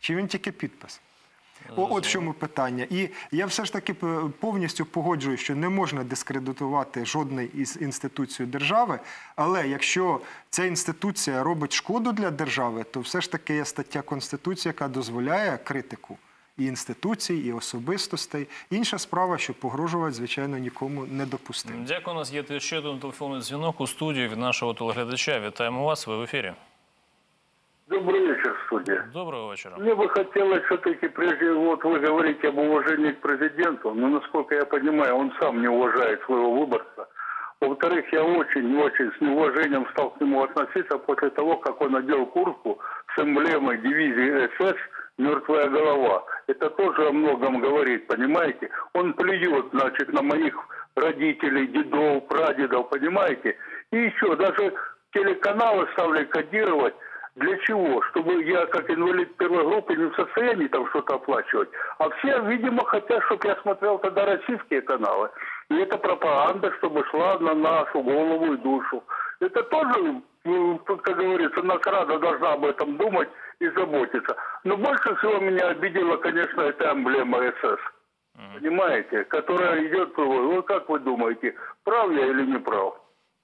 Чи він тільки підпис? От в чому питання. І я все ж таки повністю погоджуюсь, що не можна дискредитувати жодної із інституцій держави, але якщо ця інституція робить шкоду для держави, то все ж таки є стаття Конституції, яка дозволяє критику і інституцій, і особистостей. Інша справа, що погрожувати, звичайно, нікому не допустимо. Дякую. У нас є ще один телефонний дзвінок у студії від нашого телеглядача. Вітаємо вас, ви в ефірі. Добрый вечер, судья. Доброго вечера. Мне бы хотелось все-таки, прежде, вот вы говорите об уважении к президенту, но, насколько я понимаю, он сам не уважает своего выборца. Во-вторых, я очень-очень с неуважением стал к нему относиться после того, как он надел куртку с эмблемой дивизии СС «Мертвая голова». Это тоже о многом говорит, понимаете? Он плюет, значит, на моих родителей, дедов, прадедов, понимаете? И еще даже телеканалы стали кодировать. Для чего? Чтобы я, как инвалид первой группы, не в состоянии там что-то оплачивать. А все, видимо, хотят, чтобы я смотрел тогда российские каналы. И это пропаганда, чтобы шла на нашу голову и душу. Это тоже, как говорится, Нацрада должна об этом думать и заботиться. Но больше всего меня обидела, конечно, эта эмблема СС. Понимаете? Которая идет... Ну, как вы думаете, прав я или не прав?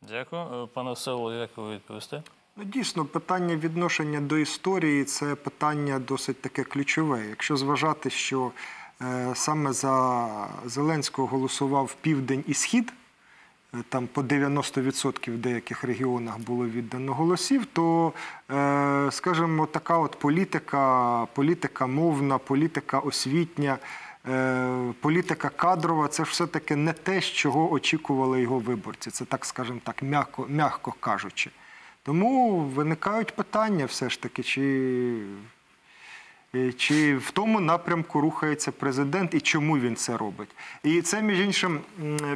Дякую. Пане Всеволоде, як ви відповісти? Дійсно, питання відношення до історії – це питання досить таке ключове. Якщо зважати, що саме за Зеленського голосував Південь і Схід, там по 90% в деяких регіонах було віддано голосів, то, скажімо, така от політика, політика мовна, політика освітня, політика кадрова – це ж все-таки не те, чого очікували його виборці. Це так, скажімо так, м'яко кажучи. Тому виникають питання все ж таки, чи в тому напрямку рухається президент і чому він це робить. І це, між іншим,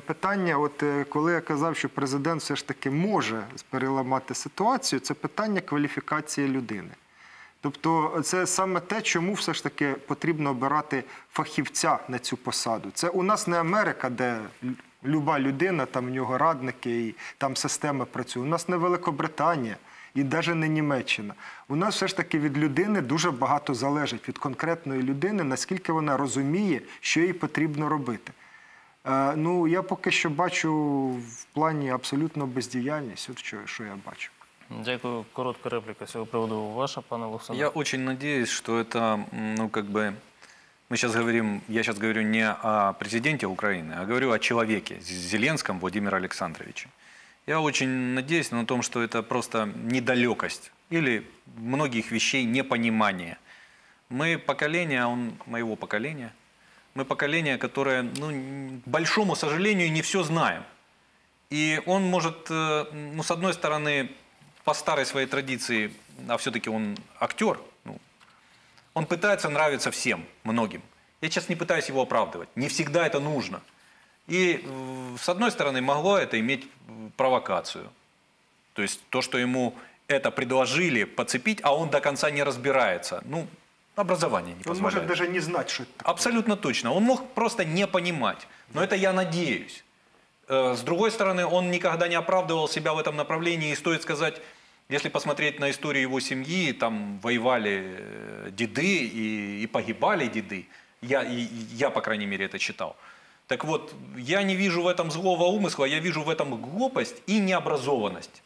питання, от коли я казав, що президент все ж таки може переламати ситуацію, це питання кваліфікації людини. Тобто це саме те, чому все ж таки потрібно обирати фахівця на цю посаду. Це у нас не Америка, де... Люба людина, там в нього радники, і там система працює. У нас не Великобританія і навіть не Німеччина. У нас все ж таки від людини дуже багато залежить, від конкретної людини, наскільки вона розуміє, що їй потрібно робити. Ну, я поки що бачу в плані абсолютно бездіяльність, от що я бачу. Дякую. Короткая реплика с этого повода ваша, пане Олександр. Я очень надеюсь, что это, ну, как бы... Мы сейчас говорим, я сейчас говорю не о президенте Украины, а говорю о человеке, Зеленском Владимире Александровиче. Я очень надеюсь на том, что это просто недалекость или многих вещей непонимание. Мы поколение, он моего поколения, мы поколение, которое, ну, к большому сожалению, не все знаем. И он может, ну, с одной стороны, по старой своей традиции, а все-таки он актер, ну, он пытается нравиться всем, многим. Я сейчас не пытаюсь его оправдывать. Не всегда это нужно. И, с одной стороны, могло это иметь провокацию. То есть, то, что ему это предложили подцепить, а он до конца не разбирается. Ну, образование не позволяет. Он может даже не знать, что это такое. Абсолютно точно. Он мог просто не понимать. Но это я надеюсь. С другой стороны, он никогда не оправдывал себя в этом направлении. И стоит сказать... Если посмотреть на историю его семьи, там воевали деды и погибали деды. Я, по крайней мере, это читал. Так вот, я не вижу в этом злого умысла, я вижу в этом глупость и необразованность.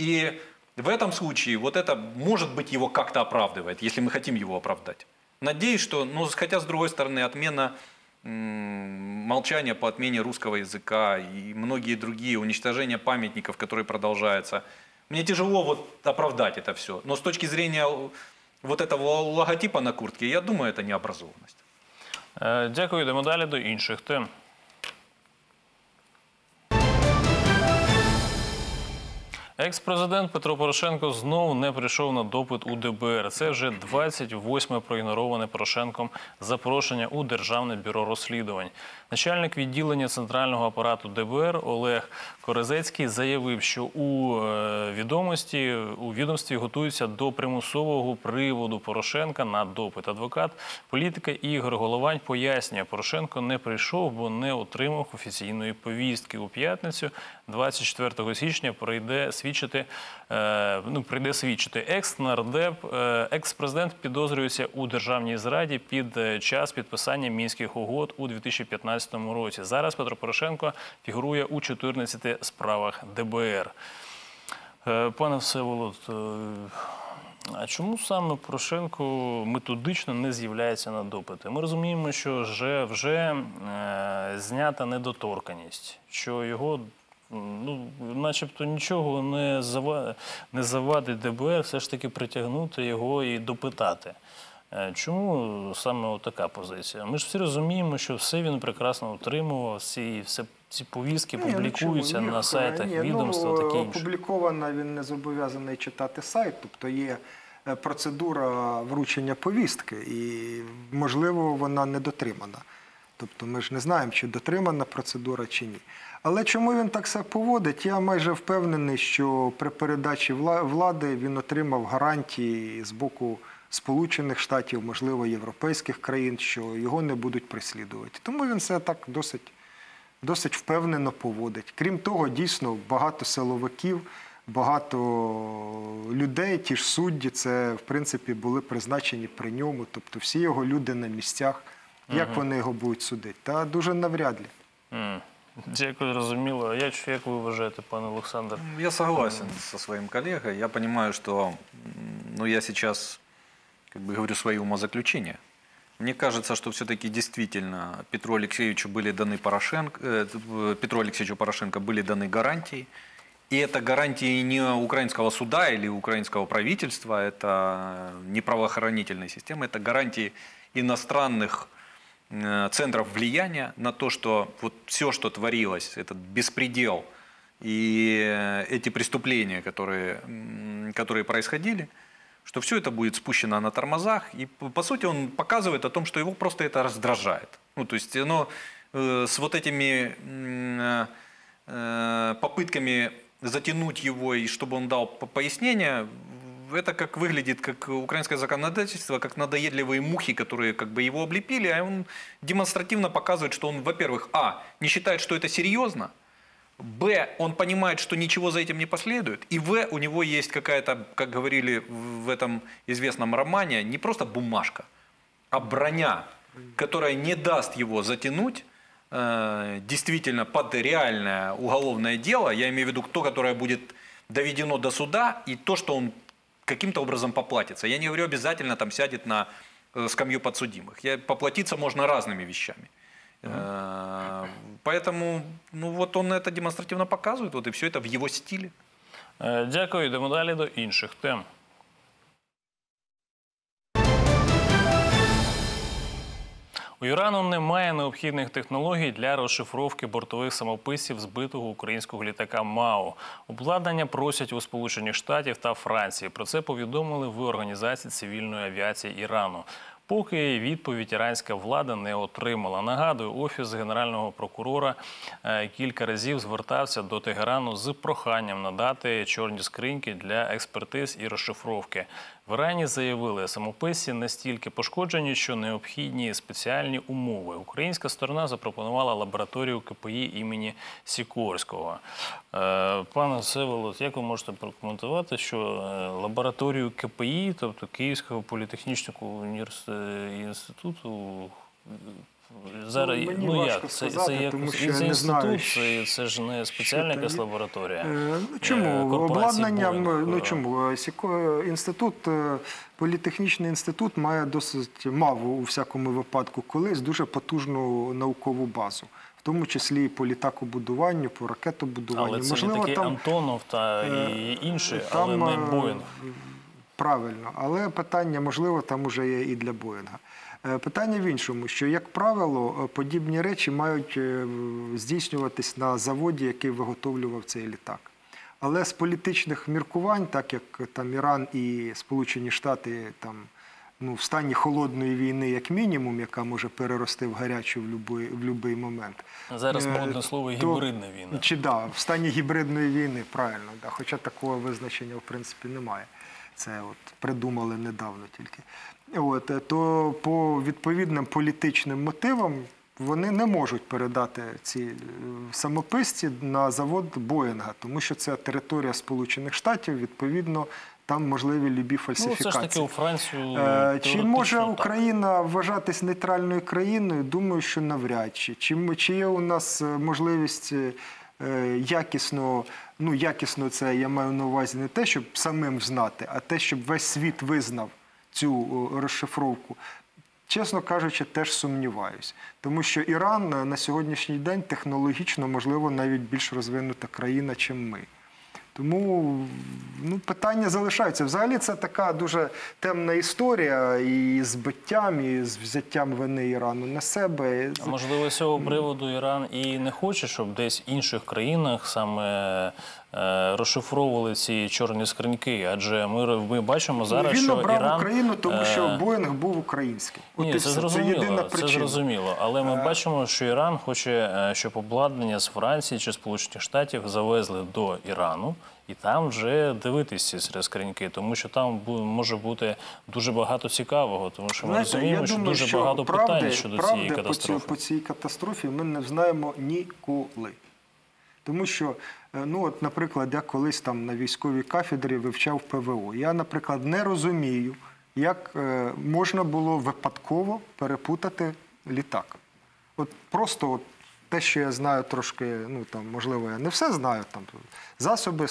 И в этом случае вот это, может быть, его как-то оправдывает, если мы хотим его оправдать. Надеюсь, что, ну, хотя, с другой стороны, отмена молчания по отмене русского языка и многие другие, уничтожение памятников, которые продолжаются... Мне тяжело вот оправдать это все, но с точки зрения вот этого логотипа на куртке, я думаю, это необразованность. Дякую, йдемо далі до інших тем. Екс-президент Петро Порошенко знов не прийшов на допит у ДБР. Це вже 28-е проігнороване Порошенком запрошення у Державне бюро розслідувань. Начальник відділення Центрального апарату ДБР Олег Корезецький заявив, що у відомстві готуються до примусового приводу Порошенка на допит. Адвокат політика Ігор Головань пояснює, Порошенко не прийшов, бо не отримав офіційної повістки. У п'ятницю, 24 січня, прийде свідчити. Екс-президент підозрюється у державній зраді під час підписання Мінських угод у 2015 році. Зараз Петро Порошенко фігурує у 14 справах ДБР. Пане Всеволод, а чому саме Порошенко методично не з'являється на допити? Ми розуміємо, що вже знята недоторканність, що його... Ну, начебто нічого не завадить ДБР все ж таки притягнути його і допитати. Чому саме така позиція? Ми ж всі розуміємо, що все він прекрасно отримував, все ці повістки публікуються на сайтах відомства, таке інше? Опубліковано, він не зобов'язаний читати сайт, тобто є процедура вручення повістки і, можливо, вона не дотримана. Тобто ми ж не знаємо, чи дотримана процедура, чи ні. Але чому він так себе поводить? Я майже впевнений, що при передачі влади він отримав гарантії з боку Сполучених Штатів, можливо, європейських країн, що його не будуть переслідувати. Тому він себе так досить впевнено поводить. Крім того, дійсно, багато силовиків, багато людей, ті ж судді, це, в принципі, були призначені при ньому. Тобто всі його люди на місцях. Як вони його будуть судити? Та дуже навряд ли. Дякую, разумело. А как вы уважаете, пан Александр? Я согласен со своим коллегой. Я понимаю, что я сейчас как бы говорю свои умозаключения. Мне кажется, что все-таки действительно Петру Алексеевичу Порошенко были даны гарантии. И это гарантии не украинского суда или украинского правительства, это не правоохранительная система, это гарантии иностранных центров влияния на то, что вот все, что творилось, этот беспредел и эти преступления, которые происходили, что все это будет спущено на тормозах. И, по сути, он показывает о том, что его просто это раздражает. Ну, то есть оно с вот этими попытками затянуть его, и чтобы он дал пояснение, это как выглядит, как украинское законодательство, как надоедливые мухи, которые как бы его облепили, а он демонстративно показывает, что он, во-первых, не считает, что это серьезно, б, он понимает, что ничего за этим не последует, и в, у него есть какая-то, как говорили в этом известном романе, не просто бумажка, а броня, которая не даст его затянуть действительно под реальное уголовное дело, я имею в виду то, которое будет доведено до суда, и то, что он каким-то образом поплатится. Я не говорю, обязательно там сядет на скамью подсудимых. Поплатиться можно разными вещами. Поэтому вот он это демонстративно показывает, вот и все это в его стиле. Дякую, идем далее до інших тем. У Ірану немає необхідних технологій для розшифровки бортових самописів збитого українського літака МАУ. Обладнання просять у Сполучених Штатів та Франції. Про це повідомили в Організації цивільної авіації Ірану. Поки відповідь іранська влада не отримала. Нагадую, Офіс Генерального прокурора кілька разів звертався до Тегерану з проханням надати чорні скриньки для експертиз і розшифровки. В Ірані заявили, самописи настільки пошкоджені, що необхідні спеціальні умови. Українська сторона запропонувала лабораторію КПІ імені Сікорського. Пане Всеволод, як ви можете прокоментувати, що лабораторію КПІ, тобто Київського політехнічного інституту, зараз, як? Це інститут, це ж не спеціальна якась лабораторія? Чому? Обладнанням, чому? Політехнічний інститут мав у всякому випадку колись дуже потужну наукову базу. В тому числі і по літакобудуванню, по ракетобудуванню. Але це літаки Антонов та інші, але не Боїнг. Правильно, але питання, можливо, там уже є і для Боїнга. Питання в іншому, що, як правило, подібні речі мають здійснюватись на заводі, який виготовлював цей літак. Але з політичних міркувань, так як там Іран і Сполучені Штати в стані холодної війни, як мінімум, яка може перерости в гарячу в будь-який момент. Зараз модне слово «гібридна війна». Чи так, в стані гібридної війни, правильно, хоча такого визначення, в принципі, немає. Це придумали недавно тільки. То по відповідним політичним мотивам вони не можуть передати ці самописці на завод Боїнга, тому що це територія Сполучених Штатів, відповідно, там можливі любі фальсифікації. Все ж таки у Францію теоретично так. Чи може Україна вважатись нейтральною країною? Думаю, що навряд чи. Чи є у нас можливість якісно, це я маю на увазі не те, щоб самим знати, а те, щоб весь світ визнав цю розшифровку, чесно кажучи, теж сумніваюсь. Тому що Іран на сьогоднішній день технологічно, можливо, навіть більш розвинута країна, ніж ми. Тому питання залишаються. Взагалі це така дуже темна історія і з биттям, і з взяттям вини Ірану на себе. А можливо, з цього приводу Іран і не хоче, щоб десь в інших країнах саме розшифровували ці чорні скриньки, адже ми бачимо зараз, що Іран... Він обрав Україну, тому що Боїнг був український. Ні, це зрозуміло, але ми бачимо, що Іран хоче, щоб обладнання з Франції чи Сполучених Штатів завезли до Ірану, і там вже дивитися ці скриньки, тому що там може бути дуже багато цікавого, тому що ми розуміємо, що дуже багато питань щодо цієї катастрофи. Правди по цій катастрофі ми не знаємо ніколи. Тому що, наприклад, я колись там на військовій кафедрі вивчав ПВО. Я, наприклад, не розумію, як можна було випадково перепутати літак. От просто те, що я знаю трошки, можливо, я не все знаю, засоби,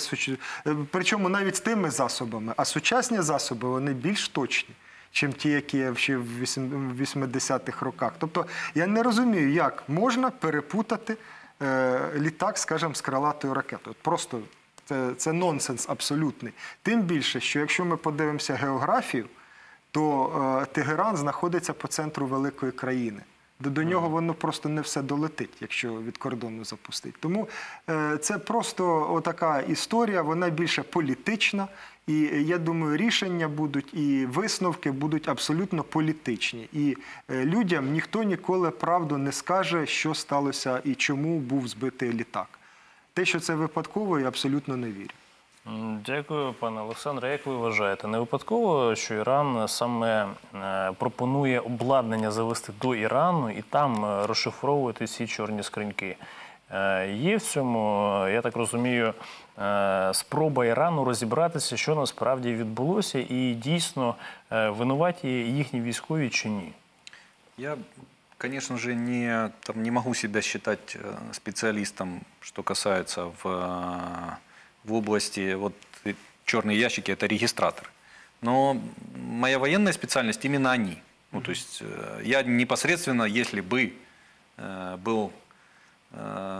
причому навіть з тими засобами, а сучасні засоби, вони більш точні, чим ті, які є ще в 80-х роках. Тобто, я не розумію, як можна перепутати літак, скажімо, з крилатою ракетою. Просто це нонсенс абсолютний. Тим більше, що якщо ми подивимося географію, то Тегеран знаходиться по центру великої країни. До нього воно просто не все долетить, якщо від кордону запустить. Тому це просто така історія, вона більше політична. І я думаю, рішення будуть і висновки будуть абсолютно політичні. І людям ніхто ніколи правду не скаже, що сталося і чому був збитий літак. Те, що це випадково, я абсолютно не вірю. Дякую, пане Олександре. Як ви вважаєте, не випадково, що Іран саме пропонує обладнання завести до Ірану і там розшифровувати ці чорні скриньки? Є в цьому, я так розумію, спроба Ірану розібратися, що насправді відбулося і дійсно винуваті їхні військові чи ні? Я, конечно же, не могу себя считать специалистом, что касается в области, вот черные ящики, это регистраторы. Но моя военная специальность именно они. Ну, то есть я непосредственно, если бы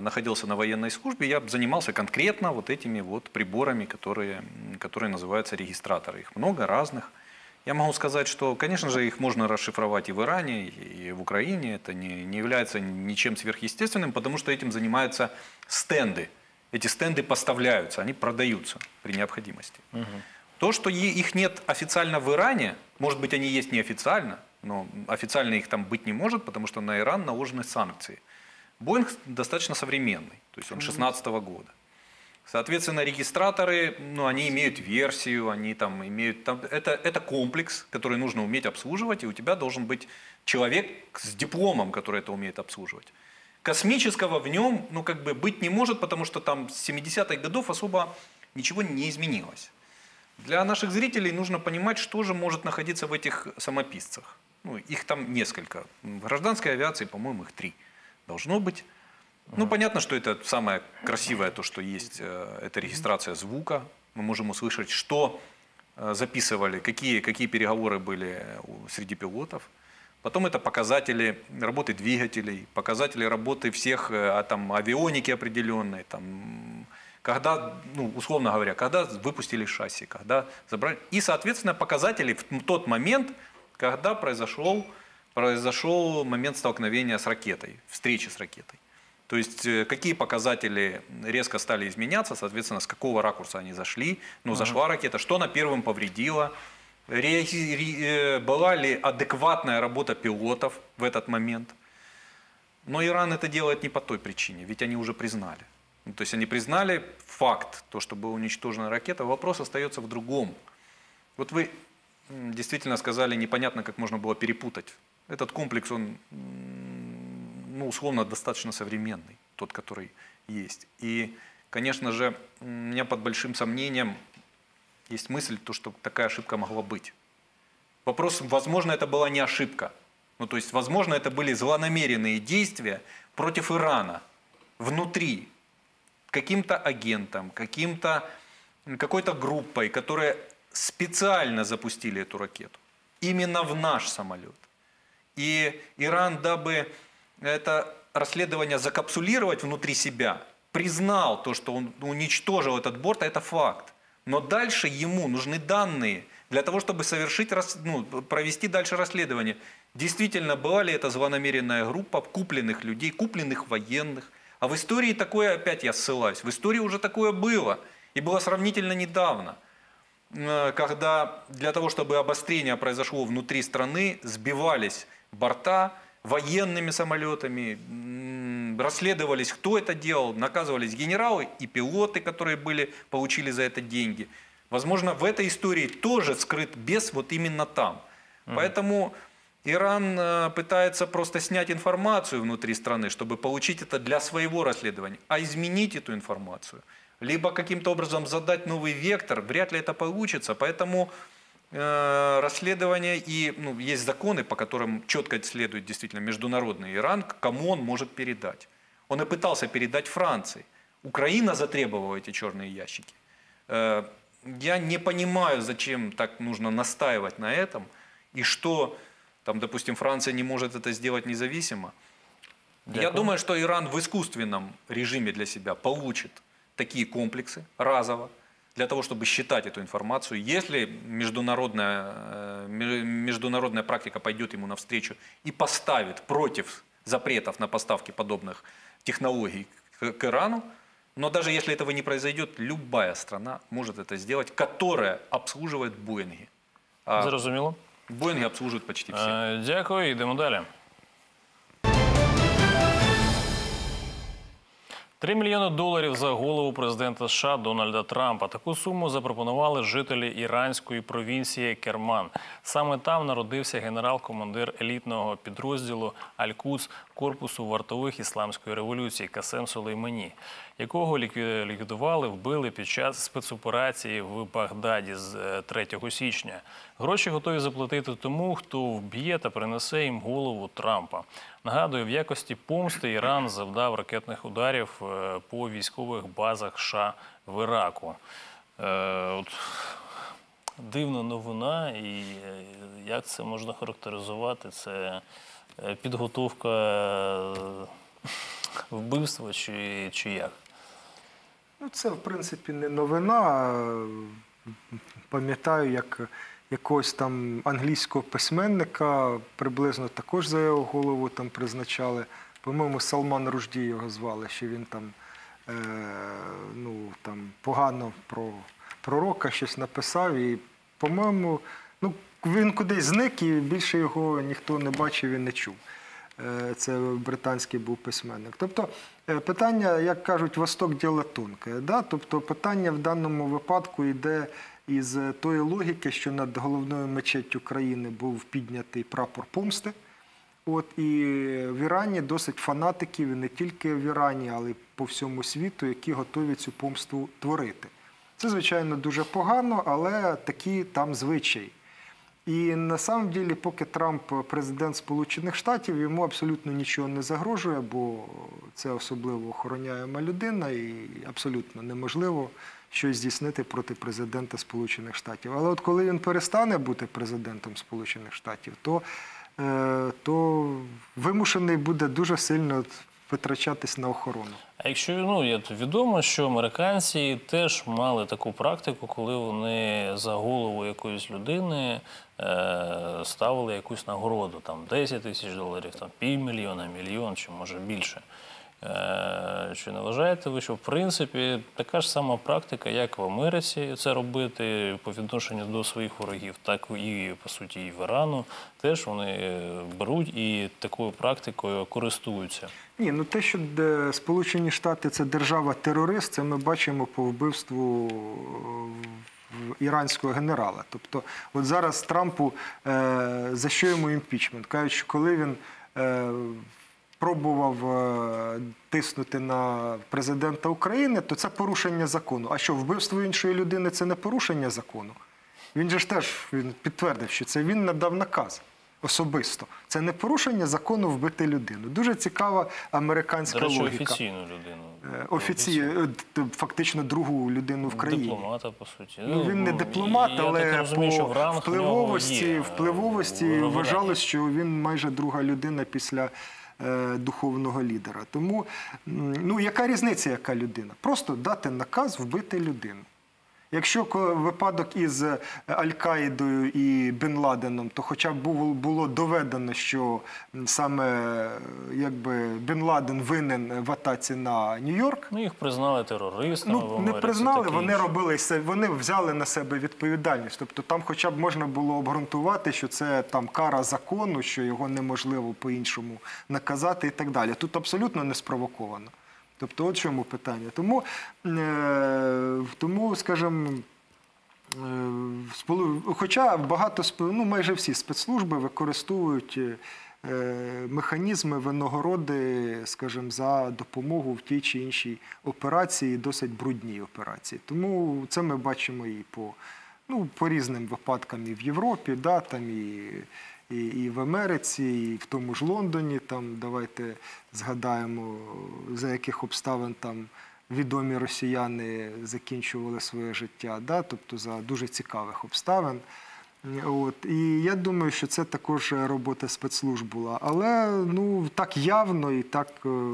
находился на военной службе, я занимался конкретно вот этими вот приборами, которые называются регистраторы. Их много разных. Я могу сказать, что, конечно же, их можно расшифровать и в Иране, и в Украине. Это не является ничем сверхъестественным, потому что этим занимаются стенды. Эти стенды поставляются, они продаются при необходимости. То, что их нет официально в Иране, может быть, они есть неофициально, но официально их там быть не может, потому что на Иран наложены санкции. Боинг достаточно современный, то есть он 16-го года. Соответственно, регистраторы, они имеют версию, они там имеют... Это комплекс, который нужно уметь обслуживать, и у тебя должен быть человек с дипломом, который это умеет обслуживать. Космического в нем, быть не может, потому что там с 70-х годов особо ничего не изменилось. Для наших зрителей нужно понимать, что же может находиться в этих самописцах. Их там несколько. В гражданской авиации, по-моему, их 3. Должно быть. Понятно, что это самое красивое, то, что есть, это регистрация звука. Мы можем услышать, что записывали, какие переговоры были среди пилотов. Потом это показатели работы двигателей, показатели работы всех, авионики определенной. Условно говоря, когда выпустили шасси, когда забрали. И, соответственно, показатели в тот момент, когда произошел момент столкновения с ракетой, встречи с ракетой. То есть, какие показатели резко стали изменяться, соответственно, с какого ракурса они зашли, зашла ракета, что она первым повредила, была ли адекватная работа пилотов в этот момент. Но Иран это делает не по той причине, ведь они уже признали. То есть, они признали факт, то, что была уничтожена ракета, вопрос остается в другом. Вот вы действительно сказали, непонятно, как можно было перепутать. Этот комплекс, он, условно, достаточно современный, тот, который есть. И, конечно же, у меня под большим сомнением есть мысль, то, что такая ошибка могла быть. Вопрос, возможно, это была не ошибка. То есть, возможно, это были злонамеренные действия против Ирана, внутри, каким-то агентом, какой-то группой, которые специально запустили эту ракету. Именно в наш самолет. И Иран, дабы это расследование закапсулировать внутри себя, признал то, что он уничтожил этот борт, это факт. Но дальше ему нужны данные для того, чтобы совершить, провести дальше расследование. Действительно, была ли это злонамеренная группа купленных людей, купленных военных? А в истории такое, опять я ссылаюсь, в истории уже такое было. И было сравнительно недавно, когда для того, чтобы обострение произошло внутри страны, сбивались борта военными самолетами, расследовались, кто это делал, наказывались генералы и пилоты, которые получили за это деньги. Возможно, в этой истории тоже скрыт бес вот именно там. Поэтому Иран пытается просто снять информацию внутри страны, чтобы получить это для своего расследования, а изменить эту информацию, либо каким-то образом задать новый вектор, вряд ли это получится. Поэтому расследование и есть законы, по которым четко следует действительно международный Иран, кому он может передать. Он и пытался передать Франции. Украина затребовала эти черные ящики. Я не понимаю, зачем так нужно настаивать на этом, и что, там, допустим, Франция не может это сделать независимо. Я думаю, что Иран в искусственном режиме для себя получит такие комплексы разово, для того, чтобы считать эту информацию. Если международная практика пойдет ему навстречу и поставит против запретов на поставки подобных технологий к Ирану, но даже если этого не произойдет, любая страна может это сделать, которая обслуживает Боинги. Зрозуміло. Боинги обслуживают почти все. Дякую, йдемо далі. 3 мільйони доларів за голову президента США Дональда Трампа. Таку суму запропонували жителі іранської провінції Керман. Саме там народився генерал-командир елітного підрозділу «Аль-Кудс» корпусу вартових ісламської революції Касем Сулеймані, якого вбили під час спецоперації в Багдаді з 3 січня. Гроші готові заплатити тому, хто вб'є та принесе їм голову Трампа. Нагадую, в якості помсти Іран завдав ракетних ударів по військових базах США в Іраку. Дивна новина, і як це можна характеризувати? Це підготовка вбивства чи як? Це, в принципі, не новина. Пам'ятаю, як якогось там англійського письменника приблизно також за його голову там призначали. По-моєму, Салман Ружді його звали, що він там погано про пророка щось написав. І, по-моєму, він кудись зник, і більше його ніхто не бачив і не чув. Це британський був письменник. Тобто питання, як кажуть, восток діло тонке. Тобто питання в даному випадку йде із тої логіки, що над головною мечеттю країни був піднятий прапор помсти. І в Ірані досить фанатиків, і не тільки в Ірані, але й по всьому світу, які готові цю помсту творити. Це, звичайно, дуже погано, але такі там звичаї. І насправді, поки Трамп президент Сполучених Штатів, йому абсолютно нічого не загрожує, бо це особливо охороняєма людина і абсолютно неможливо щось здійснити проти президента Сполучених Штатів. Але от коли він перестане бути президентом Сполучених Штатів, то вимушений буде дуже сильно витрачатись на охорону. А якщо відомо, що американці теж мали таку практику, коли вони за голову якоїсь людини ставили якусь нагороду, там 10 тисяч доларів, там півмільйона, мільйон чи може більше. Чи не вважаєте ви, що в принципі така ж сама практика, як в Америці це робити по відношенню до своїх ворогів, так і по суті і в Ірану, теж вони беруть і такою практикою користуються? Ні, те, що Сполучені Штати – це держава-терорист, це ми бачимо по вбивству іранського генерала. Тобто от зараз Трампу, за що йому імпічмент? Кажуть, що коли він пробував тиснути на президента України, то це порушення закону. А що, вбивство іншої людини – це не порушення закону? Він же ж теж підтвердив, що це він надав наказ особисто. Це не порушення закону вбити людину. Дуже цікава американська логіка. До речі, офіційну людину. Офіційну, фактично другу людину в країні. Дипломата, по суті. Він не дипломат, але по впливовості вважалось, що він майже друга людина після духовного лідера. Тому, ну, яка різниця, яка людина? Просто дати наказ вбити людину. Якщо випадок із Аль-Каїдою і Бен Ладеном, то хоча б було доведено, що саме якби Бен Ладен винен в атаці на Нью-Йорк. Ну, їх признали терористами в Америці. Ну, не признали, вони взяли на себе відповідальність. Тобто там хоча б можна було обґрунтувати, що це там кара закону, що його неможливо по-іншому наказати і так далі. Тут абсолютно не спровоковано. Тобто, от чому питання. Тому, скажімо, хоча багато, ну, майже всі спецслужби використовують механізми винагороди, скажімо, за допомогу в тій чи іншій операції, досить брудній операції. Тому це ми бачимо і по різним випадкам і в Європі, да, там і в Америці, і в тому ж Лондоні, там, давайте згадаємо, за яких обставин там відомі росіяни закінчували своє життя, да? Тобто за дуже цікавих обставин. От. І я думаю, що це також робота спецслужб була. Але, ну, так явно і так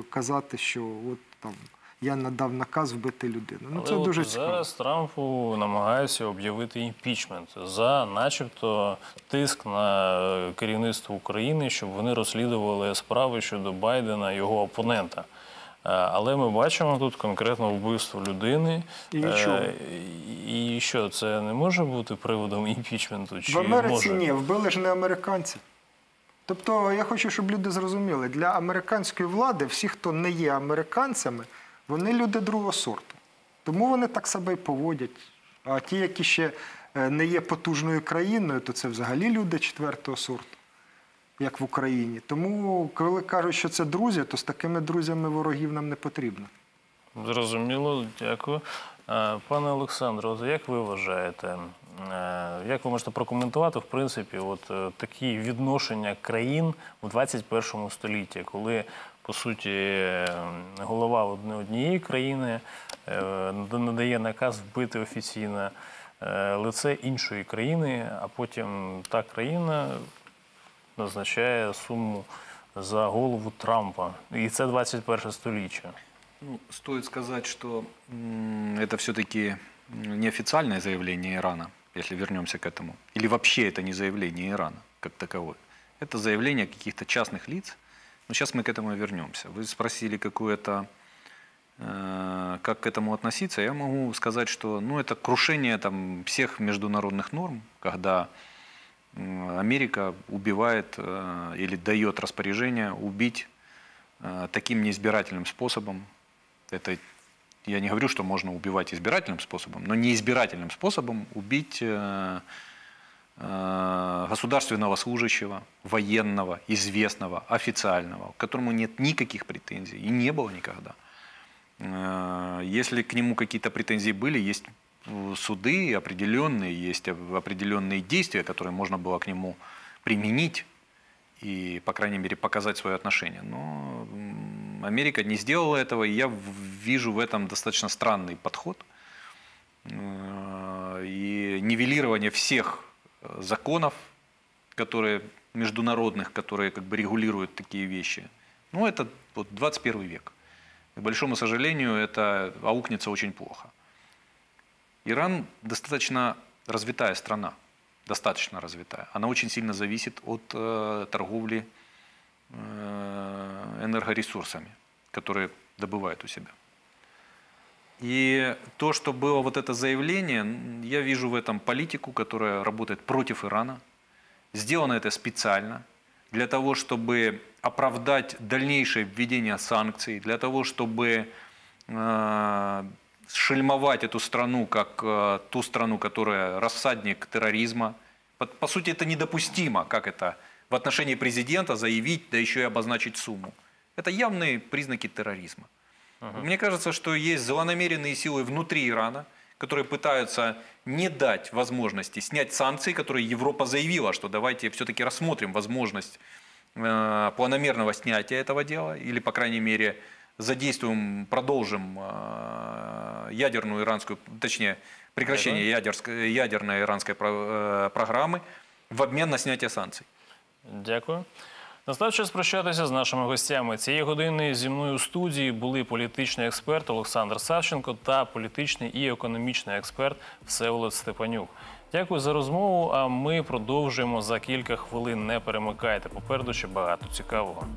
казати, що от там я надав наказ вбити людину. Ну, це дуже цікаво. Зараз Трампу намагаються об'явити імпічмент за начебто тиск на керівництво України, щоб вони розслідували справи щодо Байдена, його опонента. Але ми бачимо тут конкретно вбивство людини. І нічого. І що, це не може бути приводом імпічменту? Чи в Америці може? Ні, вбили ж не американців. Тобто я хочу, щоб люди зрозуміли, для американської влади всі, хто не є американцями, вони люди другого сорту, тому вони так себе і поводять. А ті, які ще не є потужною країною, то це взагалі люди четвертого сорту, як в Україні. Тому, коли кажуть, що це друзі, то з такими друзями ворогів нам не потрібно. Зрозуміло, дякую. Пане Олександре, як ви вважаєте, як ви можете прокоментувати, в принципі, от такі відношення країн у 21 столітті, коли, по суті, голова однієї країни надає наказ вбити офіційно лице іншої країни, а потім та країна назначає суму за голову Трампа. І це 21 століття. Ну, стоит сказать, что это все-таки неофициальное заявление Ирана, если вернемся к этому. Или вообще это не заявление Ирана как таковое. Это заявление каких-то частных лиц. Но сейчас мы к этому вернемся. Вы спросили, как к этому относиться. Я могу сказать, что, ну, это крушение там всех международных норм, когда Америка убивает или дает распоряжение убить таким неизбирательным способом. Это, я не говорю, что можно убивать избирательным способом, но неизбирательным способом убить государственного служащего, военного, известного, официального, к которому нет никаких претензий и не было никогда. Если к нему какие-то претензии были, есть суды определенные, есть определенные действия, которые можно было к нему применить и, по крайней мере, показать свое отношение. Но Америка не сделала этого, и я вижу в этом достаточно странный подход и нивелирование всех законов, которые международных, которые как бы регулируют такие вещи. Ну, это вот 21 век. К большому сожалению, это аукнется очень плохо. Иран достаточно развитая страна, достаточно развитая. Она очень сильно зависит от торговли энергоресурсами, которые добывают у себя. И то, что было вот это заявление, я вижу в этом политику, которая работает против Ирана. Сделано это специально для того, чтобы оправдать дальнейшее введение санкций, для того, чтобы шельмовать эту страну как ту страну, которая рассадник терроризма. По сути, это недопустимо, как это в отношении президента заявить, да еще и обозначить сумму. Это явные признаки терроризма. Мне кажется, что есть злонамеренные силы внутри Ирана, которые пытаются не дать возможности снять санкции, которые Европа заявила, что давайте все-таки рассмотрим возможность планомерного снятия этого дела, или, по крайней мере, задействуем, продолжим ядерную иранскую, точнее, прекращение ядерной иранской программы в обмен на снятие санкций. Дякую. Настав час прощатися з нашими гостями. Цієї години зі мною у студії були політичний експерт Олександр Савченко та політичний і економічний експерт Всеволод Степанюк. Дякую за розмову, а ми продовжуємо за кілька хвилин. Не перемикайте, попереду ще багато цікавого.